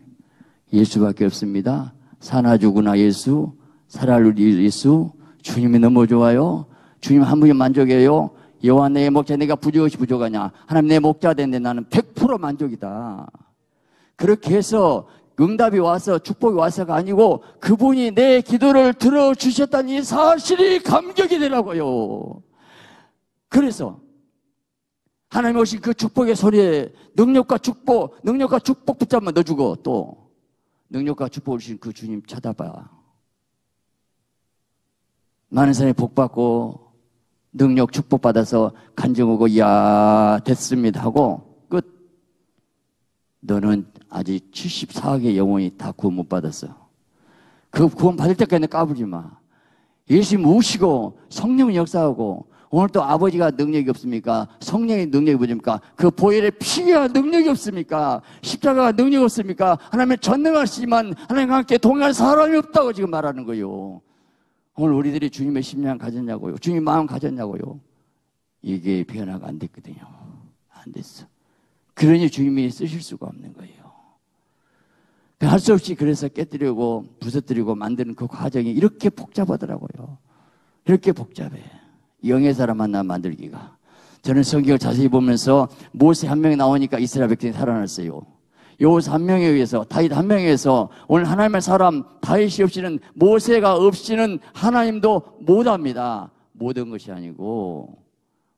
예수밖에 없습니다. 사나 죽으나 예수, 살아날 예수, 주님이 너무 좋아요. 주님 한 분이 만족해요. 여호와 내 목자 내가 부족이 부족하냐. 하나님 내 목자 됐는데 나는 100% 만족이다. 그렇게 해서 응답이 와서 축복이 와서가 아니고 그분이 내 기도를 들어주셨다는 이 사실이 감격이 되라고요. 그래서 하나님 오신 그 축복의 소리에 능력과 축복 붙잡으면 너 죽어. 또 능력과 축복을 주신 그 주님 찾아봐. 많은 사람이 복받고 능력 축복받아서 간증 오고 이야 됐습니다 하고 끝. 너는 아직 74억의 영혼이 다 구원 못 받았어. 그 구원 받을 때까지는 까불지 마. 예수님 우시고 성령 역사하고 오늘 또 아버지가 능력이 없습니까? 성령의 능력이 뭐입니까? 그 보혈의 피가 능력이 없습니까? 십자가가 능력이 없습니까? 하나님의 전능하시지만 하나님과 함께 동행할 사람이 없다고 지금 말하는 거예요. 오늘 우리들이 주님의 심령 가졌냐고요. 주님 마음 가졌냐고요. 이게 변화가 안 됐거든요. 안 됐어. 그러니 주님이 쓰실 수가 없는 거예요. 할 수 없이 그래서 깨뜨리고 부서뜨리고 만드는 그 과정이 이렇게 복잡하더라고요. 이렇게 복잡해. 영의 사람 만나 만들기가. 저는 성경을 자세히 보면서 모세 한 명이 나오니까 이스라엘 백성이 살아났어요. 여호수 한 명에 의해서 다윗 한 명에 의해서 오늘 하나님의 사람 다윗이 없이는 모세가 없이는 하나님도 못합니다. 모든 것이 아니고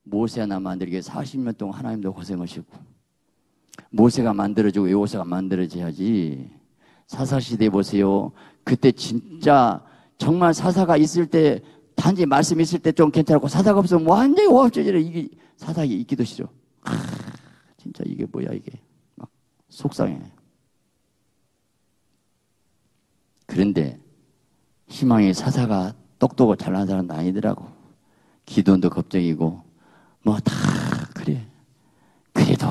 모세 하나 만들기에 40년 동안 하나님도 고생하시고 모세가 만들어지고 여호수아가 만들어져야지. 사사시대 보세요. 그때 진짜 정말 사사가 있을 때 단지 말씀이 있을 때 좀 괜찮고 사사가 없으면 완전히 호흡조절해. 이게 사사가 있기도 싫어. 진짜 이게 뭐야 이게. 막 속상해. 그런데 희망의 사사가 똑똑하고 잘난 사람은 아니더라고. 기도도 걱정이고 뭐 다 그래. 그래도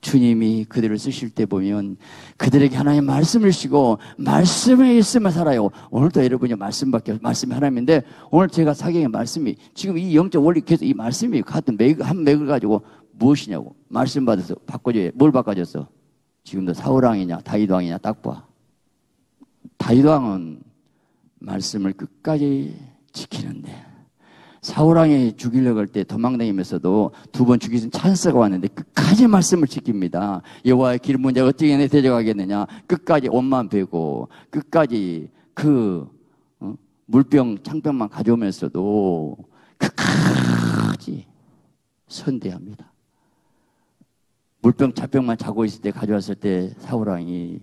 주님이 그들을 쓰실 때 보면 그들에게 하나님의 말씀을 주시고 말씀에 있으면 살아요. 오늘도 여러분이 말씀밖에 말씀이 하나님인데 오늘 제가 사경의 말씀이 지금 이 영적 원리 계속 이 말씀이 같은 한 맥을 가지고 무엇이냐고 말씀 받아서 바꿔줘야 뭘 바꿔줬어? 지금도 사울왕이냐 다윗왕이냐 딱 봐. 다윗왕은 말씀을 끝까지 지키는데 사울왕이 죽이려고 할 때 도망다니면서도 두 번 죽이신 찬스가 왔는데 끝까지 말씀을 지킵니다. 여호와의 기름부은 자가 어떻게 내 데려가겠느냐. 끝까지 옷만 베고 끝까지 그 물병 창병만 가져오면서도 끝까지 선대합니다. 물병 창병만 자고 있을 때 가져왔을 때 사울왕이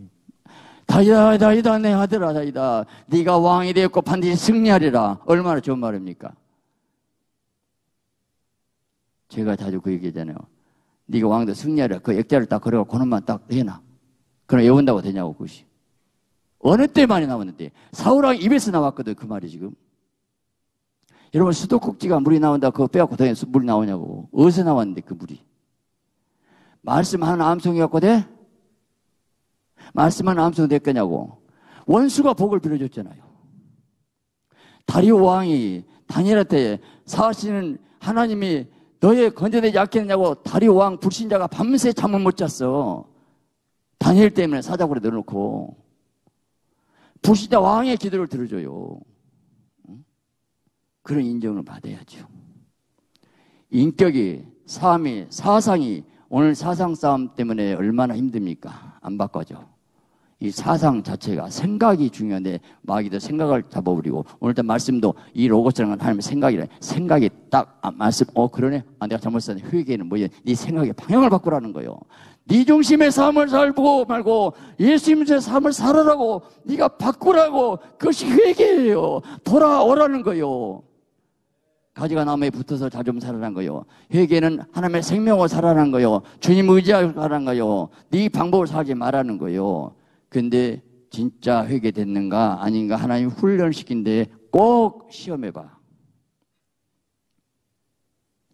다이다 다이다 내 아들아 다이다 네가 왕이 되었고 반드시 승리하리라. 얼마나 좋은 말입니까? 제가 자주 그 얘기잖아요. 네가 왕도 승리하라. 그 액자를 딱 걸어가고 그 놈만 딱 해놔. 그럼 외운다고 되냐고 그것이. 어느 때 많이 나왔는데 사울왕 입에서 나왔거든 그 말이 지금. 여러분 수도꼭지가 물이 나온다. 그거 빼갖고 당연히 물이 나오냐고. 어디서 나왔는데 그 물이. 말씀 하나 암송이 갖고 돼? 말씀만 암송이 됐겠냐고. 원수가 복을 빌어줬잖아요. 다리오 왕이 다니엘한테 사실은 하나님이 너의 건전되지 않겠느냐고 다리오 왕 불신자가 밤새 잠을 못 잤어. 다니엘 때문에 사자굴에 넣어놓고. 불신자 왕의 기도를 들어줘요. 그런 인정을 받아야죠. 인격이, 삶이, 사상이 오늘 사상 싸움 때문에 얼마나 힘듭니까? 안 바꿔줘. 이 사상 자체가 생각이 중요한데 마귀도 생각을 잡아버리고 오늘날 말씀도 이 로고스라는 건 하나님의 생각이래. 생각이 딱 말씀 그러네. 내가 잘못 썼네. 회개는 뭐야? 네 생각의 방향을 바꾸라는 거예요. 네 중심의 삶을 살고 말고 예수님의 삶을 살아라고. 네가 바꾸라고. 그것이 회개예요. 돌아오라는 거예요. 가지가 나무에 붙어서 잘 좀 살아난 거요. 회개는 하나님의 생명으로 살아난 거요. 주님 의지하고 살아난 거요. 네 방법을 살지 말라는 거요. 근데 진짜 회개됐는가 아닌가 하나님 훈련시킨데 꼭 시험해봐.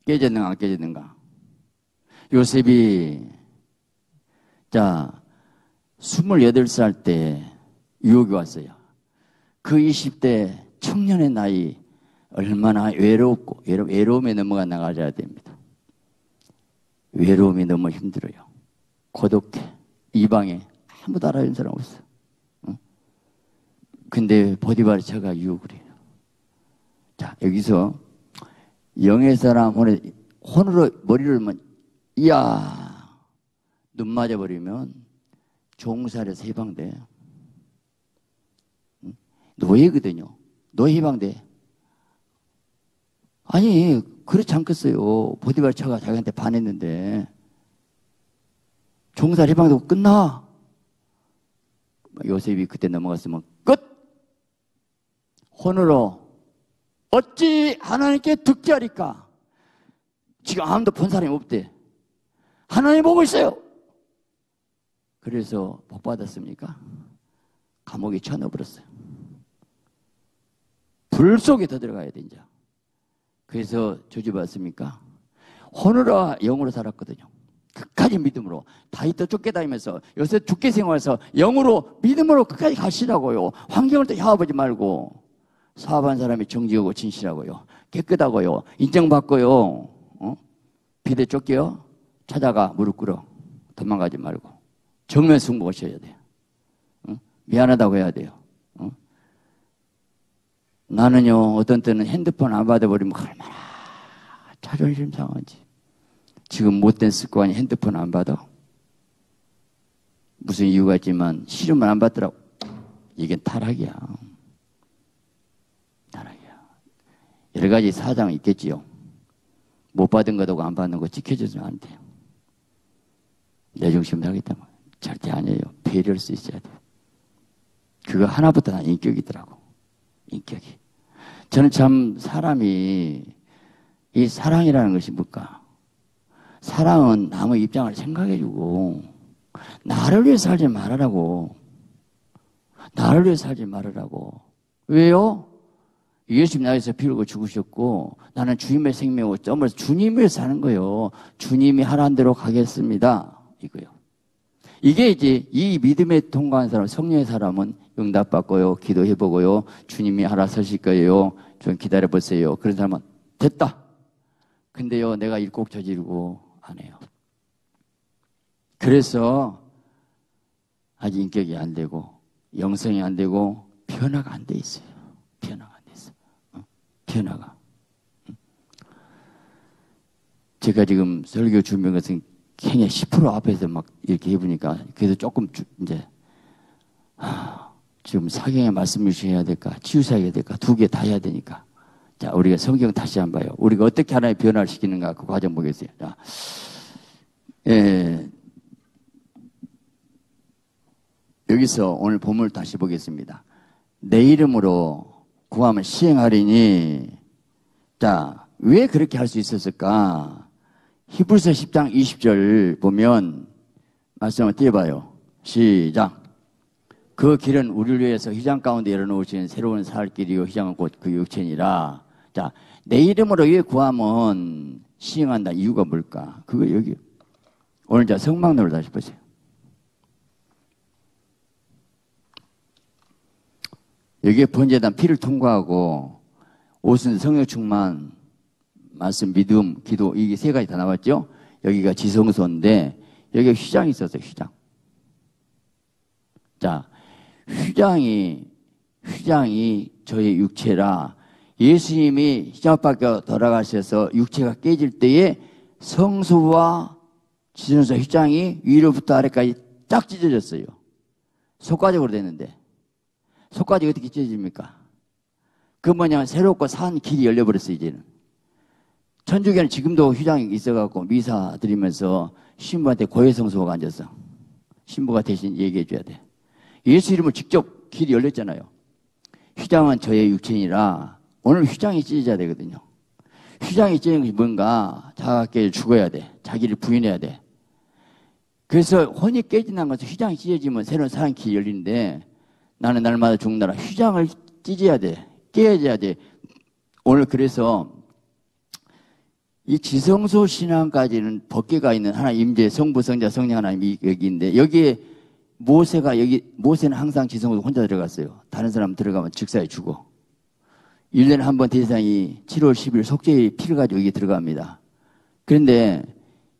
깨졌는가 안 깨졌는가. 요셉이 28살 때 유혹이 왔어요. 그 20대 청년의 나이 얼마나 외롭고 외로움에 넘어가 나가야 됩니다. 외로움이 너무 힘들어요. 고독해. 이방에 아무도 알아주는 사람 없어. 응? 근데 보디발이 제가 유혹을 해요. 자, 여기서 영의 사람 혼으로 머리를 이야 눈 맞아버리면 종살에서 해방돼. 응? 노예거든요. 노예 해방돼. 아니, 그렇지 않겠어요. 보디발 처가 자기한테 반했는데. 종살 해방되고 끝나. 요셉이 그때 넘어갔으면 끝! 혼으로 어찌 하나님께 듣게 하리까? 지금 아무도 본 사람이 없대. 하나님 보고 있어요. 그래서 복 받았습니까? 감옥에 쳐넣어버렸어요. 불 속에 더 들어가야 돼, 이제. 그래서 저주받았습니까? 혼으로 영으로 살았거든요. 끝까지 믿음으로. 다윗도 쫓겨다니면서 요새 죽게 생활해서 영으로 믿음으로 끝까지 가시라고요. 환경을 또 혀아보지 말고. 사업한 사람이 정직하고 진실하고요. 깨끗하고요. 인정받고요. 비대 쫓겨요. 찾아가 무릎 꿇어. 도망가지 말고. 정면 승부하셔야 돼요. 미안하다고 해야 돼요. 나는요, 어떤 때는 핸드폰 안 받아버리면 얼마나 자존심 상한지. 지금 못된 습관이 핸드폰 안 받아. 무슨 이유가 있지만 싫으면 안 받더라고. 이게 타락이야. 타락이야. 여러 가지 사정이 있겠지요. 못 받은 거도 안 받는 거 지켜주면 안 돼요. 내 중심으로 하기 때문에. 절대 아니에요. 배려할 수 있어야 돼요. 그거 하나부터 난 인격이더라고. 인격이. 저는 참 사람이 이 사랑이라는 것이 뭘까? 사랑은 남의 입장을 생각해주고 나를 위해 살지 말아라고. 나를 위해 살지 말아라고. 왜요? 예수님 나에서 빌고 죽으셨고 나는 주님의 생명을 점으로서 주님을 사는 거예요. 주님이 하라는 대로 가겠습니다. 이거요. 이게 이제 이 믿음에 통과한 사람, 성령의 사람은 응답받고요, 기도해보고요, 주님이 알아서실 거예요. 좀 기다려보세요. 그런 사람은 됐다. 근데요, 내가 일꼭 저지르고 안 해요. 그래서 아직 인격이 안 되고, 영성이 안 되고, 변화가 안 돼 있어요. 변화가 안 돼 있어요. 변화가. 제가 지금 설교 준비한 것은 행의 10% 앞에서 막 이렇게 해보니까, 그래서 조금 이제, 지금 사경의 말씀을 주셔야 될까? 치유사역이 해야 될까? 두 개 다 해야 되니까. 자, 우리가 성경 다시 한번 봐요. 우리가 어떻게 하나의 변화를 시키는가 그 과정 보겠어요. 자, 여기서 오늘 본문을 다시 보겠습니다. 내 이름으로 구하면 시행하리니. 자, 왜 그렇게 할 수 있었을까? 히브리서 10장 20절 보면 말씀을 띄워봐요. 시작. 그 길은 우리를 위해서 희장 가운데 열어놓으신 새로운 살 길이요 희장은 곧 그 육체니라. 자, 내 이름으로 왜 구하면 시행한다. 이유가 뭘까? 그거 여기. 오늘 자 성막론을 다시 보세요. 여기에 번제단 피를 통과하고 옷은 성령 충만, 말씀, 믿음, 기도, 이게 세 가지 다 나왔죠? 여기가 지성소인데 여기가 휘장이 있었어요, 휘장. 자, 휘장이 저의 육체라. 예수님이 휘장 밖에 돌아가셔서 육체가 깨질 때에 성소와 지성소 휘장이 위로부터 아래까지 딱 찢어졌어요. 속과적으로 됐는데. 속까지 어떻게 찢어집니까? 그 뭐냐면 새롭고 산 길이 열려버렸어요, 이제는. 천주교는 지금도 휘장이 있어갖고 미사 드리면서 신부한테 고해성소가 앉아서 신부가 대신 얘기해줘야 돼. 예수 이름으로 직접 길이 열렸잖아요. 휘장은 저의 육체니라. 오늘 휘장이 찢어져야 되거든요. 휘장이 찢는 것이 뭔가 자기가 죽어야 돼. 자기를 부인해야 돼. 그래서 혼이 깨진다는 것은 휘장이 찢어지면 새로운 산 길이 열리는데 나는 날마다 죽는다라. 휘장을 찢어야 돼. 깨어져야 돼. 오늘 그래서 이 지성소 신앙까지는 법계가 있는 하나님 임재, 성부, 성자, 성령 하나님이 여기인데 여기에 모세는 항상 지성소 혼자 들어갔어요. 다른 사람 들어가면 즉사에 죽어. 1년에 한 번 대상이 7월 10일 속죄의 피를 가지고 여기에 들어갑니다. 그런데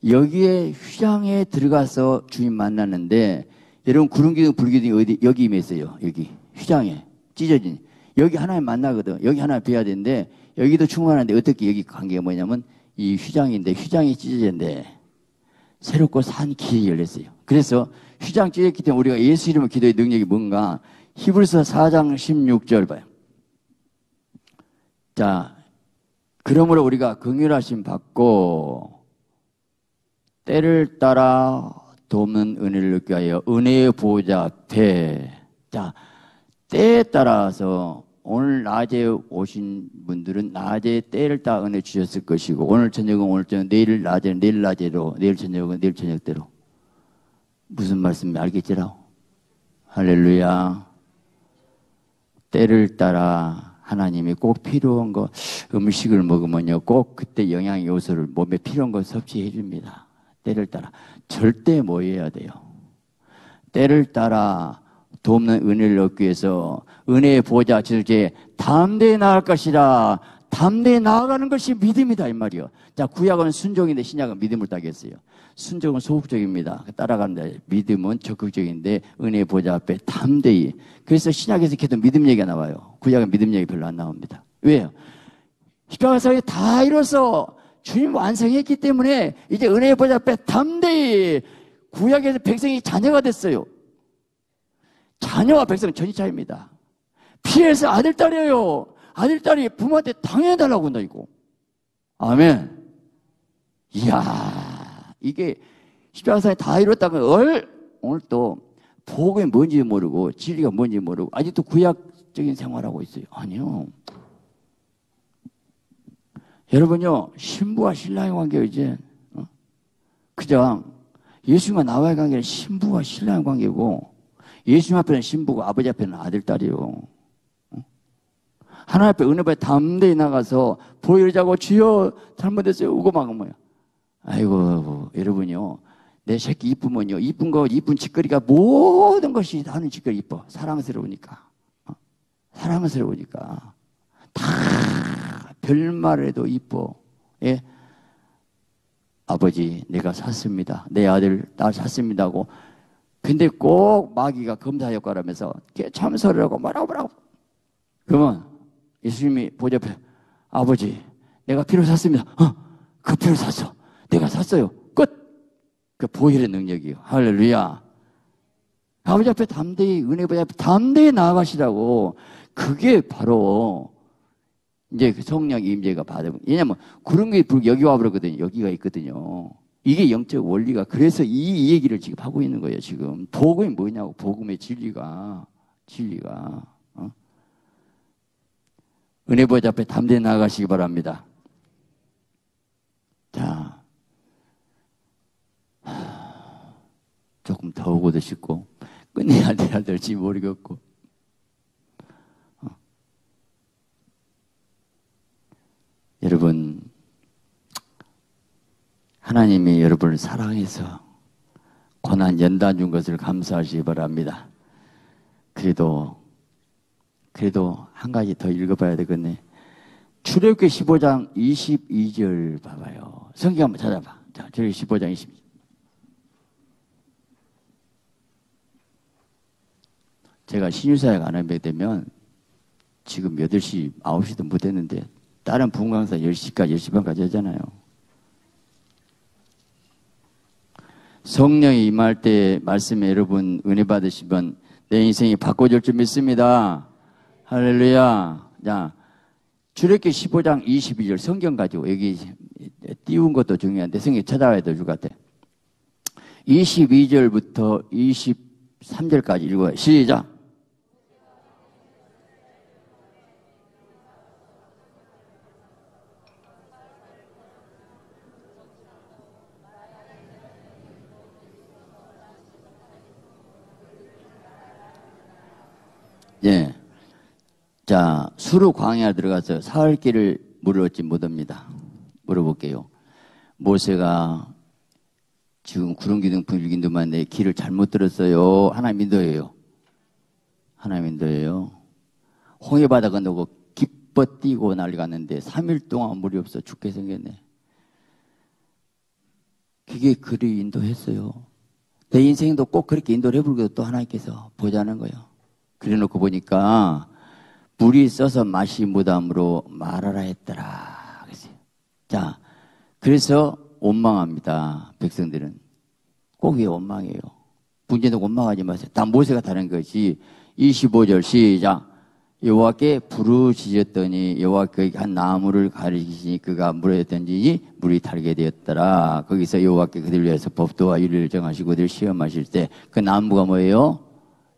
여기에 휘장에 들어가서 주님 만났는데 여러분 구름기둥, 불기둥이 어디, 여기 임했어요. 여기. 휘장에. 찢어진. 여기 하나님 만나거든. 여기 하나님 뵈야 되는데, 여기도 충만한데, 어떻게 여기 관계가 뭐냐면, 이 휘장인데, 휘장이 찢어진데, 새롭고 산 길이 열렸어요. 그래서 휘장 찢었기 때문에 우리가 예수 이름의 기도의 능력이 뭔가, 히브리서 4장 16절 봐요. 자, 그러므로 우리가 긍휼하심 받고, 때를 따라 돕는 은혜를 얻게 하여, 은혜의 보호자 앞에, 자, 때에 따라서 오늘 낮에 오신 분들은 낮에 때를 따 은혜 주셨을 것이고 오늘 저녁은 내일 낮에는 내일 낮에로 내일 저녁은 내일 저녁대로 무슨 말씀인지 알겠지라. 할렐루야. 때를 따라 하나님이 꼭 필요한 거 음식을 먹으면요 꼭 그때 영양 요소를 몸에 필요한 거 섭취해 줍니다. 때를 따라 절대 뭐 해야 돼요? 때를 따라 돕는 은혜를 얻기 위해서 은혜의 보좌 지속에 담대히 나아갈 것이라. 담대히 나아가는 것이 믿음이다 이 말이요. 자, 구약은 순종인데 신약은 믿음을 따겠어요. 순종은 소극적입니다. 따라간다. 믿음은 적극적인데 은혜의 보좌 앞에 담대히. 그래서 신약에서 계속 믿음 얘기가 나와요. 구약은 믿음 얘기 별로 안 나옵니다. 왜요? 십자가상에 다 이뤄서 주님 완성했기 때문에 이제 은혜의 보좌 앞에 담대히. 구약에서 백성이 자녀가 됐어요. 자녀와 백성 전혀 차이입니다. 피해서 아들딸이에요. 아들딸이 부모한테 당해달라고 한다, 이거. 아멘. 이야, 이게 십자가상에 다 이뤘다면, 오늘 또, 복음이 뭔지 모르고, 진리가 뭔지 모르고, 아직도 구약적인 생활하고 있어요. 아니요. 여러분요, 신부와 신랑의 관계예요, 이제. 어? 그냥, 예수님과 나와의 관계는 신부와 신랑의 관계고, 예수님 앞에는 신부고 아버지 앞에는 아들딸이요. 하나님 앞에 은혜받에 담대히 나가서 보여주자고 주여 잘못했어요. 우고 막 뭐야. 아이고 여러분요. 내 새끼 이쁘면요. 이쁜 거 이쁜 짓거리가 모든 것이 하는 짓거리 이뻐. 사랑스러우니까. 어? 사랑스러우니까. 다 별말 해도 이뻐. 예? 아버지 내가 샀습니다. 내 아들 딸 샀습니다 하고 근데 꼭 마귀가 검사 효과라면서 참소리라고 뭐라고. 그러면 예수님이 보좌 앞에 아버지, 내가 피로 샀습니다. 그 피로 샀어. 내가 샀어요. 끝. 그 보혈의 능력이요. 할렐루야. 아버지 앞에 담대히, 은혜 보좌 앞에 담대히 나아가시라고. 그게 바로 이제 성령 임재가 받은. 왜냐면 그런 게 여기 와버렸거든요. 여기가 있거든요. 이게 영적 원리가. 그래서 이 얘기를 지금 하고 있는 거예요. 지금 복음이 뭐냐고. 복음의 진리가 어? 은혜 보좌 앞에 담대히 나아가시기 바랍니다. 자, 조금 더우고도 싶고 끝내야 될지 모르겠고 어? 여러분. 하나님이 여러분을 사랑해서 고난 연단 준 것을 감사하시기 바랍니다. 그래도 그래도 한 가지 더 읽어봐야 되겠네. 출애굽기 15장 22절 봐봐요. 성경 한번 찾아봐. 자, 출애굽기 15장 22절. 제가 신유사역 안 하게 되면 지금 8시, 9시도 못 했는데 다른 부흥 강사 10시까지, 10시 반까지 하잖아요. 성령이 임할 때 말씀에 여러분 은혜 받으시면 내 인생이 바꿔질 줄 믿습니다. 할렐루야. 자, 출애굽기 15장 22절 성경 가지고 여기 띄운 것도 중요한데 성경 찾아와야 될 것 같아. 22절부터 23절까지 읽어요. 시작. 예. 자, 수루 광야 들어가서 사흘 길을 물을 얻지 못합니다. 물어볼게요. 모세가 지금 구름기둥 불기둥만 내 길을 잘못 들었어요. 하나님 인도예요. 하나님 인도예요. 홍해바다 건너고 기뻐 뛰고 난리 갔는데 3일 동안 물이 없어 죽게 생겼네. 그게 그리 인도했어요. 내 인생도 꼭 그렇게 인도를 해보려고 또 하나님께서 보자는 거예요. 그래놓고 보니까 물이 써서 맛이 무담으로 말하라 했더라. 자, 그래서 원망합니다. 백성들은 꼭 왜 원망해요? 문제는 원망하지 마세요. 다 모세가 다른 것이 25절 시작. 여호와께 부르짖었더니 여호와께 한 나무를 가리키시니 그가 물에 던지니 물이 다르게 되었더라. 거기서 여호와께 그들 위해서 법도와 윤리를 정하시고 그들 시험하실 때 그 나무가 뭐예요?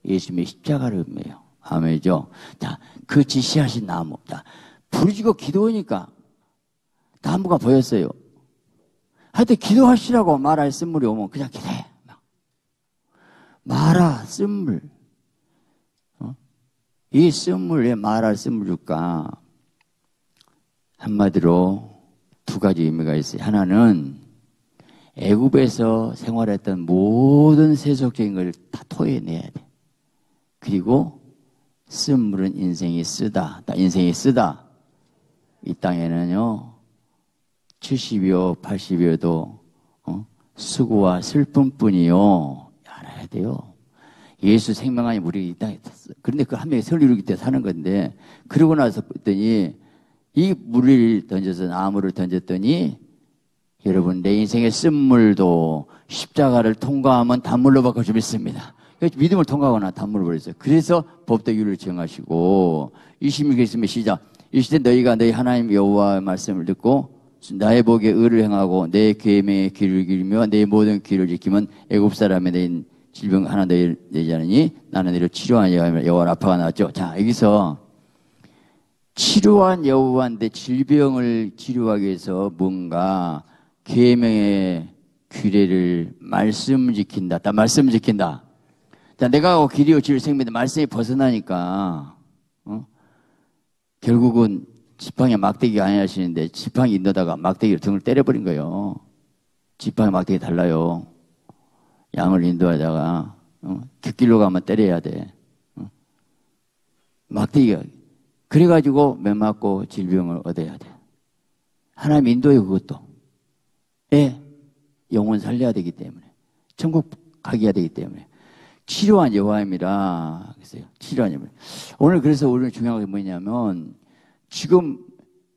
예수님의 십자가를 의미해요. 아멘이죠. 자, 그 지시하신 나무. 자, 부르짖고 기도하니까 나무가 보였어요. 하여튼 기도하시라고 말할 쓴물이 오면 그냥 기도해. 막. 마라 쓴물. 어? 이 쓴물에 마라 쓴물 줄까? 한마디로 두 가지 의미가 있어요. 하나는 애굽에서 생활했던 모든 세속적인 걸 다 토해내야 돼. 그리고 쓴 물은 인생이 쓰다. 인생이 쓰다. 이 땅에는요. 70이요 80이어도 수고와 슬픔뿐이요. 알아야 돼요. 예수 생명안이 우리 이 땅에 탔어. 그런데 그 한 명이 설을 이루기 때문에 사는 건데 그러고 나서 봤더니 이 물을 던져서 나무를 던졌더니 여러분 내 인생의 쓴 물도 십자가를 통과하면 단물로 바꿔 주겠습니다. 믿음을 통과하거나 단물을 버렸어요. 그래서 법도 율을 정하시고 26에 있으면 시작. 이 시대 너희가 너희 하나님 여호와의 말씀을 듣고 나의 복에 의를 행하고 내 계명의 길을 기르며 내 모든 길을 지키면 애굽 사람에 대한 질병 하나 너희를 내지 않으니 나는 너희를 치료한 여호와 라파가 나왔죠. 자, 여기서 치료한 여호와인데 질병을 치료하기 위해서 뭔가 계명의 규례를 말씀 지킨다. 다 말씀 지킨다. 자, 내가 하고 길이요 진리요 생명인데 말씀이 벗어나니까 결국은 지팡이에 막대기 안 하시는데 지팡이 인도다가 막대기로 등을 때려버린 거예요. 지팡이 막대기 달라요. 양을 인도하다가 곁길로 가면 때려야 돼. 막대기가 그래가지고 매 맞고 질병을 얻어야 돼. 하나님 인도에 그것도 예, 영혼 살려야 되기 때문에 천국 가게 해야 되기 때문에. 치료한 여호와입니다. 그랬어요. 치료한 여호와. 오늘 그래서 오늘 중요한 게 뭐냐면 지금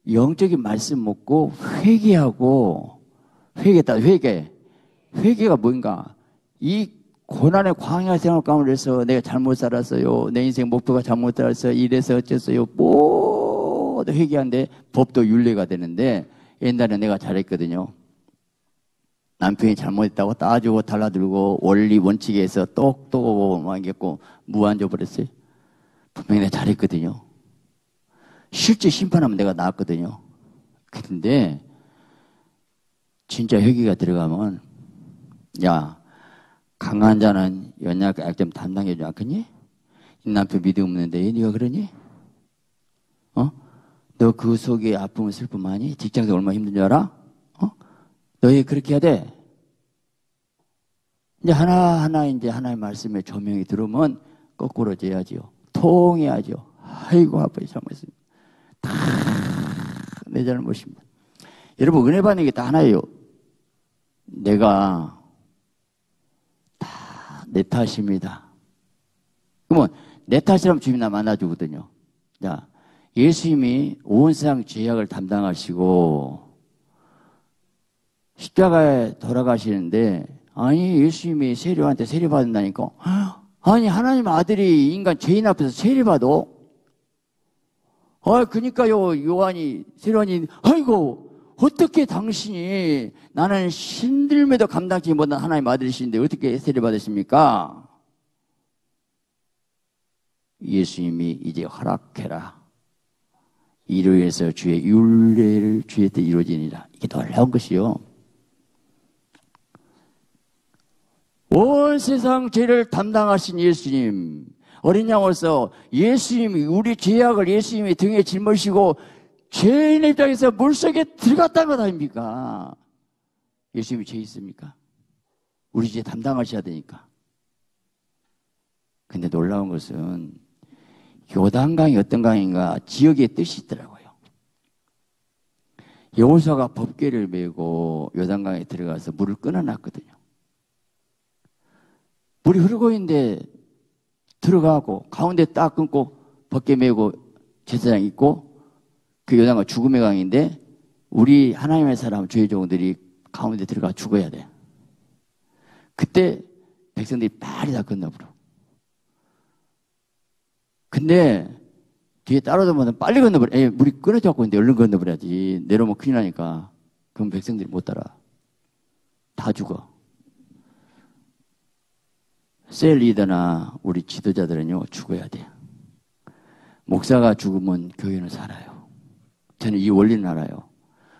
영적인 말씀 먹고 회개하고 회개다 회개가 뭔가 이 고난의 광야 생활 가운데서 내가 잘못 살았어요. 내 인생 목표가 잘못 살았어요. 이래서 어쨌어요. 모두 회개한데 법도 윤례가 되는데 옛날에 내가 잘했거든요. 남편이 잘못했다고 따지고 달라들고 원리 원칙에서 똑똑하고 막 했고 무한져 버렸어요. 분명히 내가 잘했거든요. 실제 심판하면 내가 나았거든요. 그런데 진짜 회개가 들어가면 야 강한 자는 연약한 약점 담당해주지 않겠니? 이 남편 믿음 없는데 네가 그러니? 어? 너 그 속에 아픔은 슬픔 아니? 직장에서 얼마나 힘든 줄 알아? 너희 그렇게 해야 돼. 이제 하나하나 이제 하나의 말씀에 조명이 들어오면 거꾸로 져야지요. 통해야죠. 아이고 아버지 잘못했습니다. 다 내 잘못입니다. 여러분 은혜 받는 게 다 하나예요. 내가 다 내 탓입니다. 그러면 내 탓이라면 주님 나 만나주거든요. 자, 예수님이 온 세상 죄악을 담당하시고 십자가에 돌아가시는데 아니 예수님이 세리한테 세리받는다니까 아니 하나님 아들이 인간 죄인 앞에서 세리받아? 아 그러니까요 요한이 세리한이 아이고 어떻게 당신이 나는 신들매도 감당치 못한 하나님 아들이신데 어떻게 세리받으십니까? 예수님이 이제 허락해라. 이로 해서 주의 율례를 주의 때 이루어지니라. 이게 놀라운 것이요. 온 세상 죄를 담당하신 예수님. 어린 양으로서 예수님이 우리 죄악을 예수님이 등에 짊어지고 죄인의 입장에서 물속에 들어갔다는 것 아닙니까? 예수님이 죄 있습니까? 우리 죄 담당하셔야 되니까. 근데 놀라운 것은 요단강이 어떤 강인가 지역의 뜻이 있더라고요. 여호수아가 법궤를 메고 요단강에 들어가서 물을 끊어놨거든요. 물이 흐르고 있는데 들어가고 가운데 딱 끊고 법궤 메고 제사장 있고 그 요단강 죽음의 강인데 우리 하나님의 사람 주의 종들이 가운데 들어가 죽어야 돼. 그때 백성들이 빨리 다 건너버려. 근데 뒤에 따라오면 빨리 건너버려. 에이, 물이 끊어져갖고 있는데 얼른 건너버려야지. 내려오면 큰일 나니까. 그럼 백성들이 못 따라. 다 죽어. 셀 리더나 우리 지도자들은요 죽어야 돼요. 목사가 죽으면 교회는 살아요. 저는 이 원리는 알아요.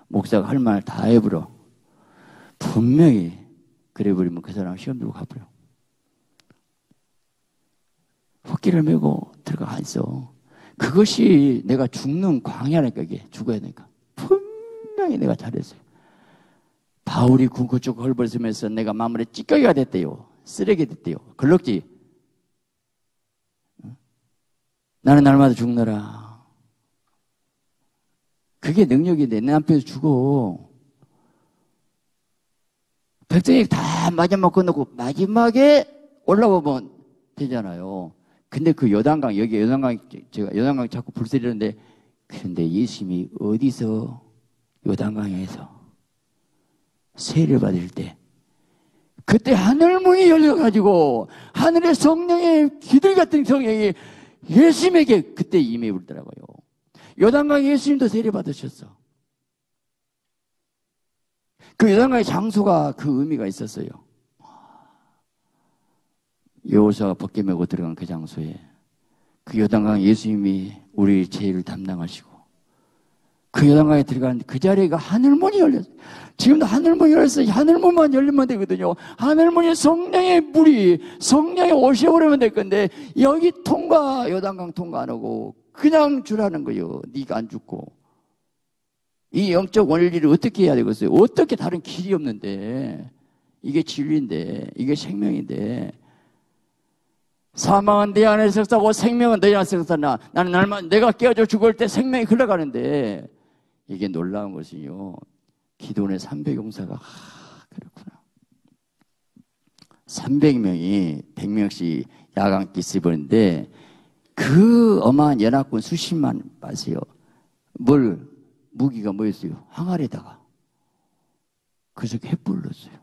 목사가 할 말 다 해버려. 분명히 그래버리면 그 사람 시험 들고 가버려. 헛기를 메고 들어가 안 써. 그것이 내가 죽는 광야라니까 이게 죽어야 되니까. 분명히 내가 잘했어요. 바울이 군 그쪽 헐벗으면서 내가 마음에 찌꺼기가 됐대요. 쓰레기 됐대요. 걸럭지. 나는 날마다 죽느라. 그게 능력인데 내 남편이 죽어. 백성이 다 마지막 건너고 마지막에 올라오면 되잖아요. 근데 그 요단강, 여기 요단강, 제가 요단강 자꾸 불세리는데, 그런데 예수님이 어디서 요단강에서 세례를 받을 때, 그때 하늘문이 열려가지고, 하늘의 성령의 기들 같은 성령이 예수님에게 그때 임해버리더라고요. 요단강 예수님도 세례 받으셨어. 그 요단강의 장소가 그 의미가 있었어요. 여호수아가 벗겨 메고 들어간 그 장소에 그 요단강 예수님이 우리의 죄를 담당하시고 그 요단강에 들어간 그 자리가 하늘문이 열렸어요. 지금도 하늘문이 열렸어요. 하늘문만 열리면 되거든요. 하늘문이 성령의 물이 성령의 옷이 오르면 될 건데 여기 통과 요단강 통과 안 하고 그냥 주라는 거예요. 네가 안 죽고 이 영적 원리를 어떻게 해야 되겠어요? 어떻게 다른 길이 없는데 이게 진리인데 이게 생명인데 사망은 내 안에 속삭고 생명은 너희 안에 속삭나 나는 날마다 내가 깨어져 죽을 때 생명이 흘러가는데 이게 놀라운 것은요 기도원의 300용사가 그렇구나 300명이 100명씩 야간 기습하는데 그 어마한 연합군 수십만 마세요. 뭘 무기가 뭐였어요? 항아리에다가 그래서 횃불렀어요.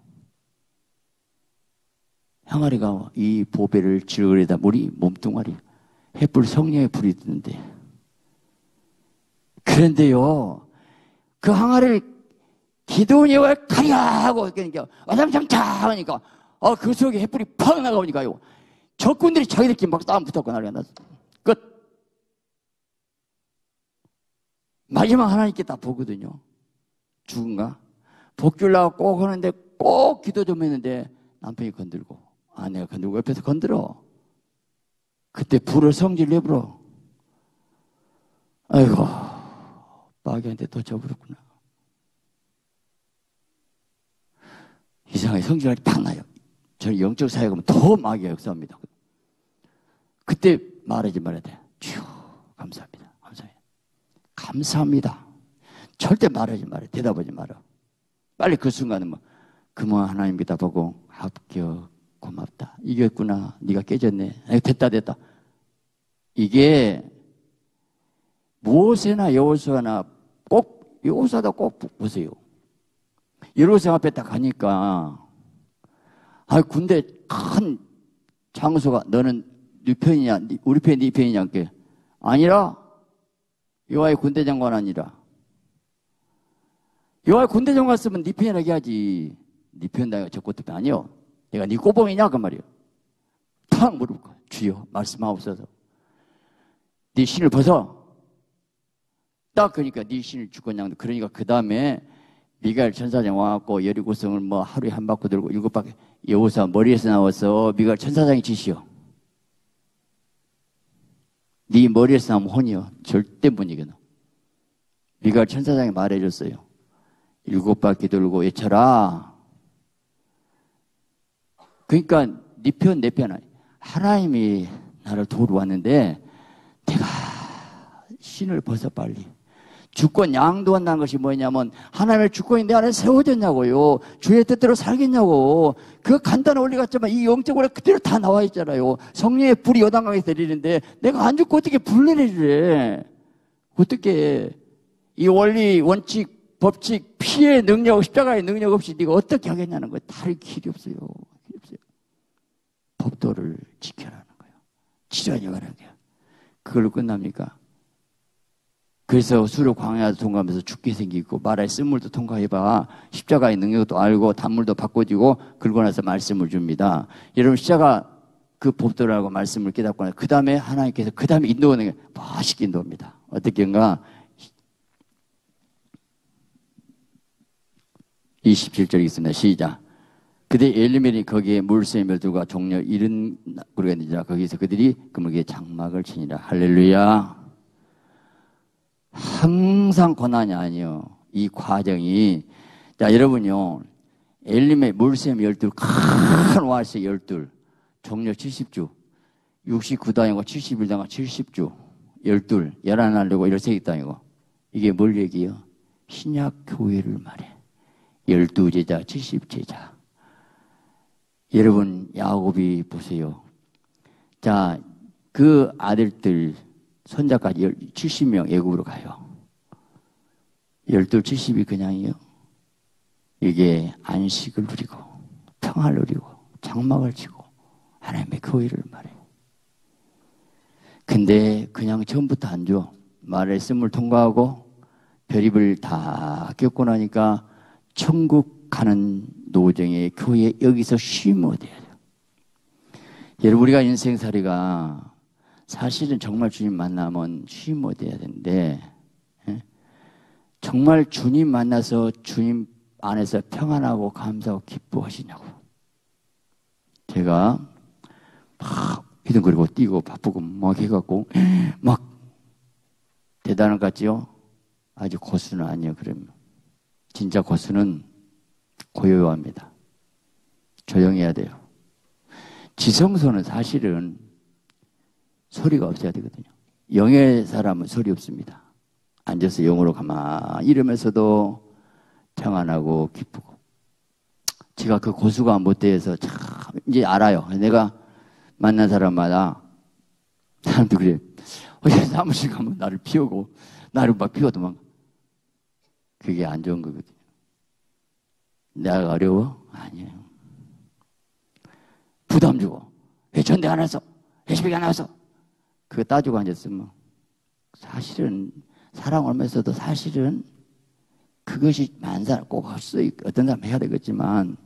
항아리가 이 보배를 질그리다 물이 몸뚱아리 횃불 성령의 불이 드는데 그런데요 그 항아리를 기도원이 왜 가리하고 그러니까 와잠잠차 하니까 그 속에 횃불이 팍 나가오니까요 적군들이 자기들끼리 막 싸움 붙었고 난리가 났어. 끝. 마지막 하나님께 다 보거든요. 죽은가? 복귀하려고 꼭 하는데 꼭 기도 좀 했는데 남편이 건들고 아내가 건들고 옆에서 건들어. 그때 불을 성질 내불어. 아이고 마귀한테 도쳐버렸구나. 이상하게 성질이 딱 나요. 저는 영적 사회 가면 더 마귀가 역사합니다. 그때 말하지 말아야 돼. 주 감사합니다. 감사합니다. 절대 말하지 마라. 대답하지 마라. 빨리 그 순간에 뭐 그만 하나님이다 보고 합격, 고맙다, 이겼구나, 네가 깨졌네, 아니, 됐다. 이게 모세나 여호수아나 꼭 여호수아도 꼭 보세요. 예루살렘 앞에 딱 가니까 아 군대 큰 장소가 너는 네 편이냐, 우리 편이 네 편이냐 함께 아니라 여호와의 군대 장관 아니라 여호와의 군대 장관 쓰면 네 편이라고 해야지. 네 편이다 저 것도 아니요. 내가 네 꼬봉이냐 그 말이요. 탁 물을 거야. 주여 말씀하옵소서. 네 신을 벗어. 딱 그러니까 네 신을 주거냐고. 그러니까 그 다음에 미가엘 천사장 와갖고 여리고성을 뭐 하루에 한 바퀴 들고 7바퀴 여호수아 머리에서 나와서 미가엘 천사장이 지시오. 네 머리에서 나오면 혼이요. 절대 못 이겨나. 미가엘 천사장이 말해줬어요. 7바퀴 돌고 외쳐라. 그러니까 네 편 내 편 아니. 하나님이 나를 도우러 왔는데 내가 신을 벗어 빨리. 주권 양도한다는 것이 뭐냐면 하나님의 주권이 내 안에 세워졌냐고요. 주의 뜻대로 살겠냐고. 그 간단한 원리 같지만 이 영적 원리 그대로 다 나와 있잖아요. 성령의 불이 요단강에 내리는데 내가 안 죽고 어떻게 불 내리래. 어떻게 이 원리, 원칙, 법칙, 피의 능력, 십자가의 능력 없이 네가 어떻게 하겠냐는 거예요. 다른 길이 없어요. 법도를 지켜라는 거예요. 지전이 가는 거예요. 그걸로 끝납니까? 그래서 수로 광야도 통과하면서 죽게 생기고 마라의 쓴물도 통과해봐. 십자가의 능력도 알고 단물도 바꿔주고 그러고 나서 말씀을 줍니다. 여러분 십자가 그 법도라고 말씀을 깨닫고 그 다음에 하나님께서 그 다음에 인도하는 게 멋있게 인도합니다. 어떻게인가 27절이 있습니다. 시작. 그대 엘리멜이 거기에 물수의 멸두가 종려 70그루가 있는지라 거기서 그들이 그물기에 장막을 치니라. 할렐루야. 항상 고난이 아니요. 이 과정이 자 여러분요. 엘리멜 물수의 12 큰 와서 12 종려 70주 69단이고 71단과 70주 12 11날이고 13단이고 이게 뭘 얘기요? 신약 교회를 말해. 12제자 70제자. 여러분 야곱이 보세요. 자, 그 아들들 손자까지 70명 애굽으로 가요. 12, 70이 그냥이요. 이게 안식을 누리고 평화를 누리고 장막을 치고 하나님의 교회를 말해요. 근데 그냥 처음부터 안 줘. 말의 쓴물 통과하고 별입을 다 겪고 나니까 천국 가는 노정의 교회 여기서 쉼을 얻어야 돼요. 여러분 우리가 인생살이가 사실은 정말 주님 만나면 쉼을 얻어야 되는데 정말 주님 만나서 주님 안에서 평안하고 감사하고 기뻐하시냐고. 제가 막 휘둥그리고 뛰고 바쁘고 막 해갖고 막 대단한 것 같지요? 아주 고수는 아니에요. 그러면 진짜 고수는 고요합니다. 조용해야 돼요. 지성소는 사실은 소리가 없어야 되거든요. 영의 사람은 소리 없습니다. 앉아서 영으로 가만히 이러면서도 평안하고 기쁘고. 제가 그 고수가 못돼서 참 이제 알아요. 내가 만난 사람마다 사람도 그래. 어제 사무실 가면 나를 피우고 나를 막 피워도 막 그게 안 좋은 거거든요. 내가 어려워? 아니에요. 부담 주고 왜 전대 안 와서? 왜 집에 안 와서? 그거 따지고 앉았으면 사실은 사랑 오면서도 사실은 그것이 만사를 꼭 할 수 있고 어떤 사람 해야 되겠지만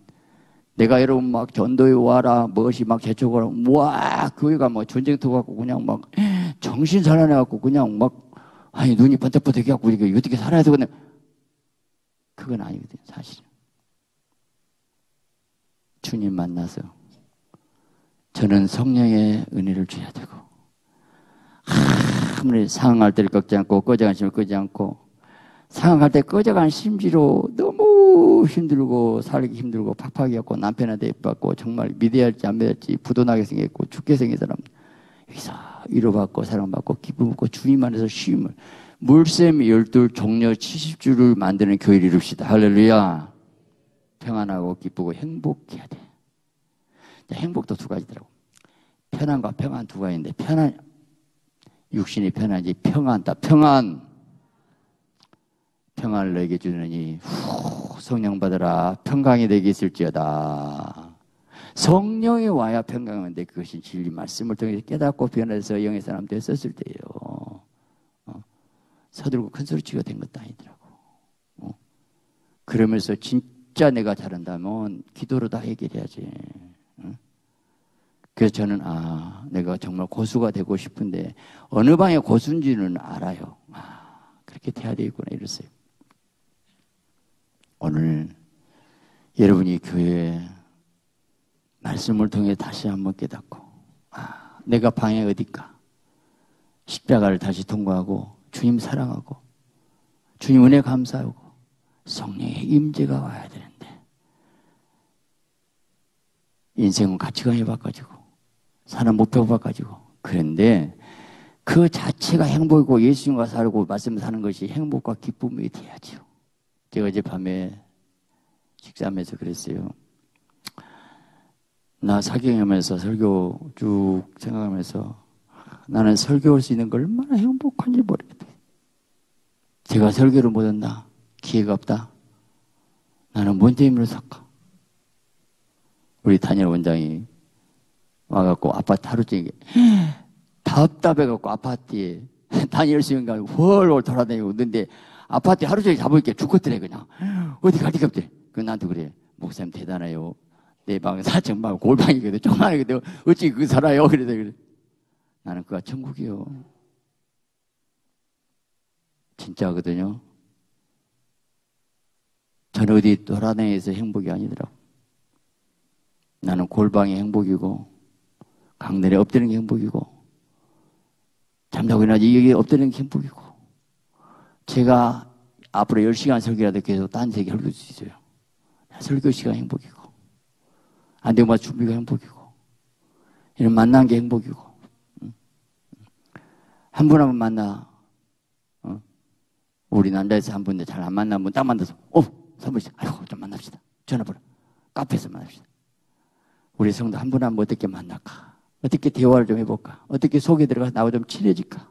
내가 여러분 막 전도에 와라 무엇이 막 재촉하라 와 교회가 막 전쟁터 갖고 그냥 막 정신 살아내 갖고 그냥 막 아니 눈이 번뜩번뜩 해갖고 이거 어떻게 살아야 되겠네. 그건 아니거든요. 사실은. 주님 만나서 저는 성령의 은혜를 줘야 되고 아무리 상황할 때를 꺾지 않고 꺼져간 심을 꺾지 않고 상황할 때 꺼져간 심지로 너무 힘들고 살기 힘들고 팍팍이었고 남편한테 예뻐갖고 정말 믿어야 할지 안 믿어야 할지 부도나게 생겼고 죽게 생긴 사람 여기서 위로받고 사랑받고 기쁨 받고 주님 안에서 쉼을 물샘 12 종려 70주를 만드는 교회를 이룹시다. 할렐루야. 평안하고 기쁘고 행복해야 돼. 행복도 두 가지더라고. 편안과 평안 두 가지인데, 편안, 육신이 편하지, 평안다. 평안. 평안을 너에게 주느니 후 성령 받으라. 평강이 되게 있을지어다. 성령이 와야 평강한데, 그것이 진리 말씀을 통해서 깨닫고 변해서 영의 사람 됐었을 때예요. 서둘고 큰소리치고 된 것도 아니더라고. 그러면서 진짜 내가 잘한다면 기도로 다 해결해야지. 그래서 저는 내가 정말 고수가 되고 싶은데 어느 방에 고수인지는 알아요. 그렇게 돼야 되겠구나 이랬어요. 오늘 여러분이 교회에 말씀을 통해 다시 한번 깨닫고 내가 방에 어딜까? 십자가를 다시 통과하고 주님 사랑하고 주님 은혜 감사하고 성령의 임재가 와야 되는데, 인생은 가치관이 바꿔지고 사는 목표가 바꿔지고, 그런데 그 자체가 행복이고 예수님과 살고 말씀 사는 것이 행복과 기쁨이 돼야죠. 제가 어젯밤에 식사하면서 그랬어요. 나 사경하면서 설교 쭉 생각하면서 나는 설교할 수 있는 걸 얼마나 행복한지 모르겠다. 제가 설교를 못한다. 기회가 없다. 나는 뭔 죄임으로 살까? 우리 다니엘 원장이 와갖고 아파트 하루 종일 답답해갖고 아파트에 다니엘 수영장을 훨훨 돌아다니고 있는데 아파트에 하루 종일 잡으니까 죽겠더래. 그냥 어디 갈데 없대. 그 나한테 그래. 목사님 대단해요. 내 방은 4층방 골방이거든. 조그만하거든. 어찌 그 살아요? 그래서 그래. 나는 그가 천국이요. 진짜거든요. 저는 어디 돌아다니면서 행복이 아니더라고. 나는 골방이 행복이고 강단에 엎드리는 게 행복이고 잠자고 일어나서 여기에 엎드리는 게 행복이고, 제가 앞으로 10시간 설교라도 계속 딴 세계 설교할 수 있어요. 설교 시간 행복이고, 안 되고 막 준비가 행복이고, 이런 만난 게 행복이고, 한 분 한 분 만나, 우리 남자에서 한 분인데 잘 안 만나면 분 딱 만나서, 선물 있어. 아이고, 좀 만납시다. 전화번호. 카페에서 만납시다. 우리 성도 한 분 한 분 어떻게 만날까? 어떻게 대화를 좀 해볼까? 어떻게 속에 들어가서 나와 좀 친해질까?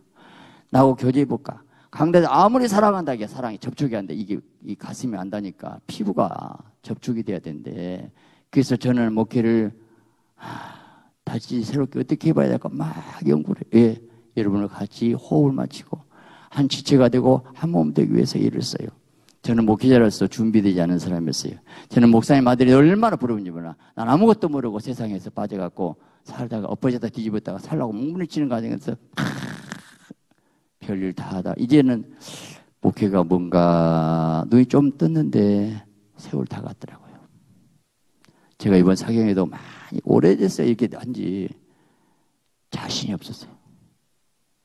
나하고 교제해볼까? 강단에서 아무리 사랑한다, 이게 사랑이 접촉이 안 돼. 이게, 이 가슴이 안 다니까 피부가 접촉이 돼야 되는데, 그래서 저는 목회를, 다시 새롭게 어떻게 해봐야 될까? 막 연구를, 예. 여러분을 같이 호흡을 맞추고, 한 지체가 되고, 한 몸 되기 위해서 일을 써요. 저는 목회자로서 준비되지 않은 사람이었어요. 저는 목사님 아들이 얼마나 부러운지 몰라. 난 아무것도 모르고 세상에서 빠져갖고, 살다가 엎어졌다 뒤집었다가 살라고 몸부림치는 과정에서 별일 다 하다 이제는 목회가 뭔가 눈이 좀 떴는데 세월 다 갔더라고요. 제가 이번 사경에도 많이 오래됐어요. 이렇게 한지 자신이 없었어요.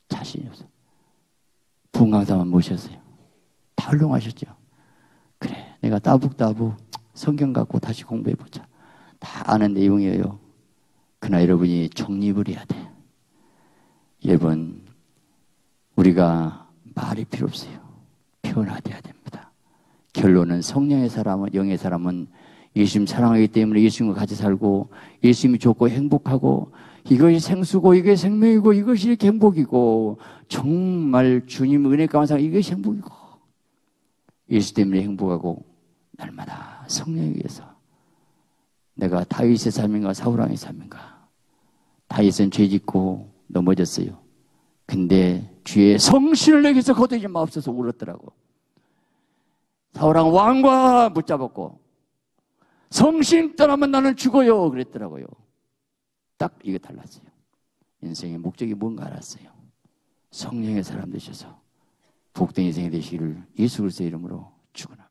자신이 없어요. 분강사만 모셨어요. 다 훌륭하셨죠. 그래, 내가 따북따북 성경 갖고 다시 공부해보자. 다 아는 내용이에요. 그러나 여러분이 정립을 해야 돼. 여러분, 우리가 말이 필요 없어요. 표현화돼야 됩니다. 결론은 성령의 사람은, 영의 사람은 예수님 사랑하기 때문에 예수님과 같이 살고, 예수님이 좋고 행복하고, 이것이 생수고, 이것이 생명이고, 이것이 이렇게 행복이고, 정말 주님 은혜 가운데 이것이 행복이고, 예수 때문에 행복하고, 날마다 성령에 의해서 내가 다윗의 삶인가 사울왕의 삶인가. 다윗은 죄짓고 넘어졌어요. 근데 주의 성신을 내게서 거두지 마옵소서 울었더라고. 사울왕 왕과 붙잡았고 성신 떠나면 나는 죽어요 그랬더라고요. 딱 이거 달랐어요. 인생의 목적이 뭔가 알았어요. 성령의 사람 되셔서 복된 인생이 되시기를 예수 그리스도의 이름으로 축원합니다.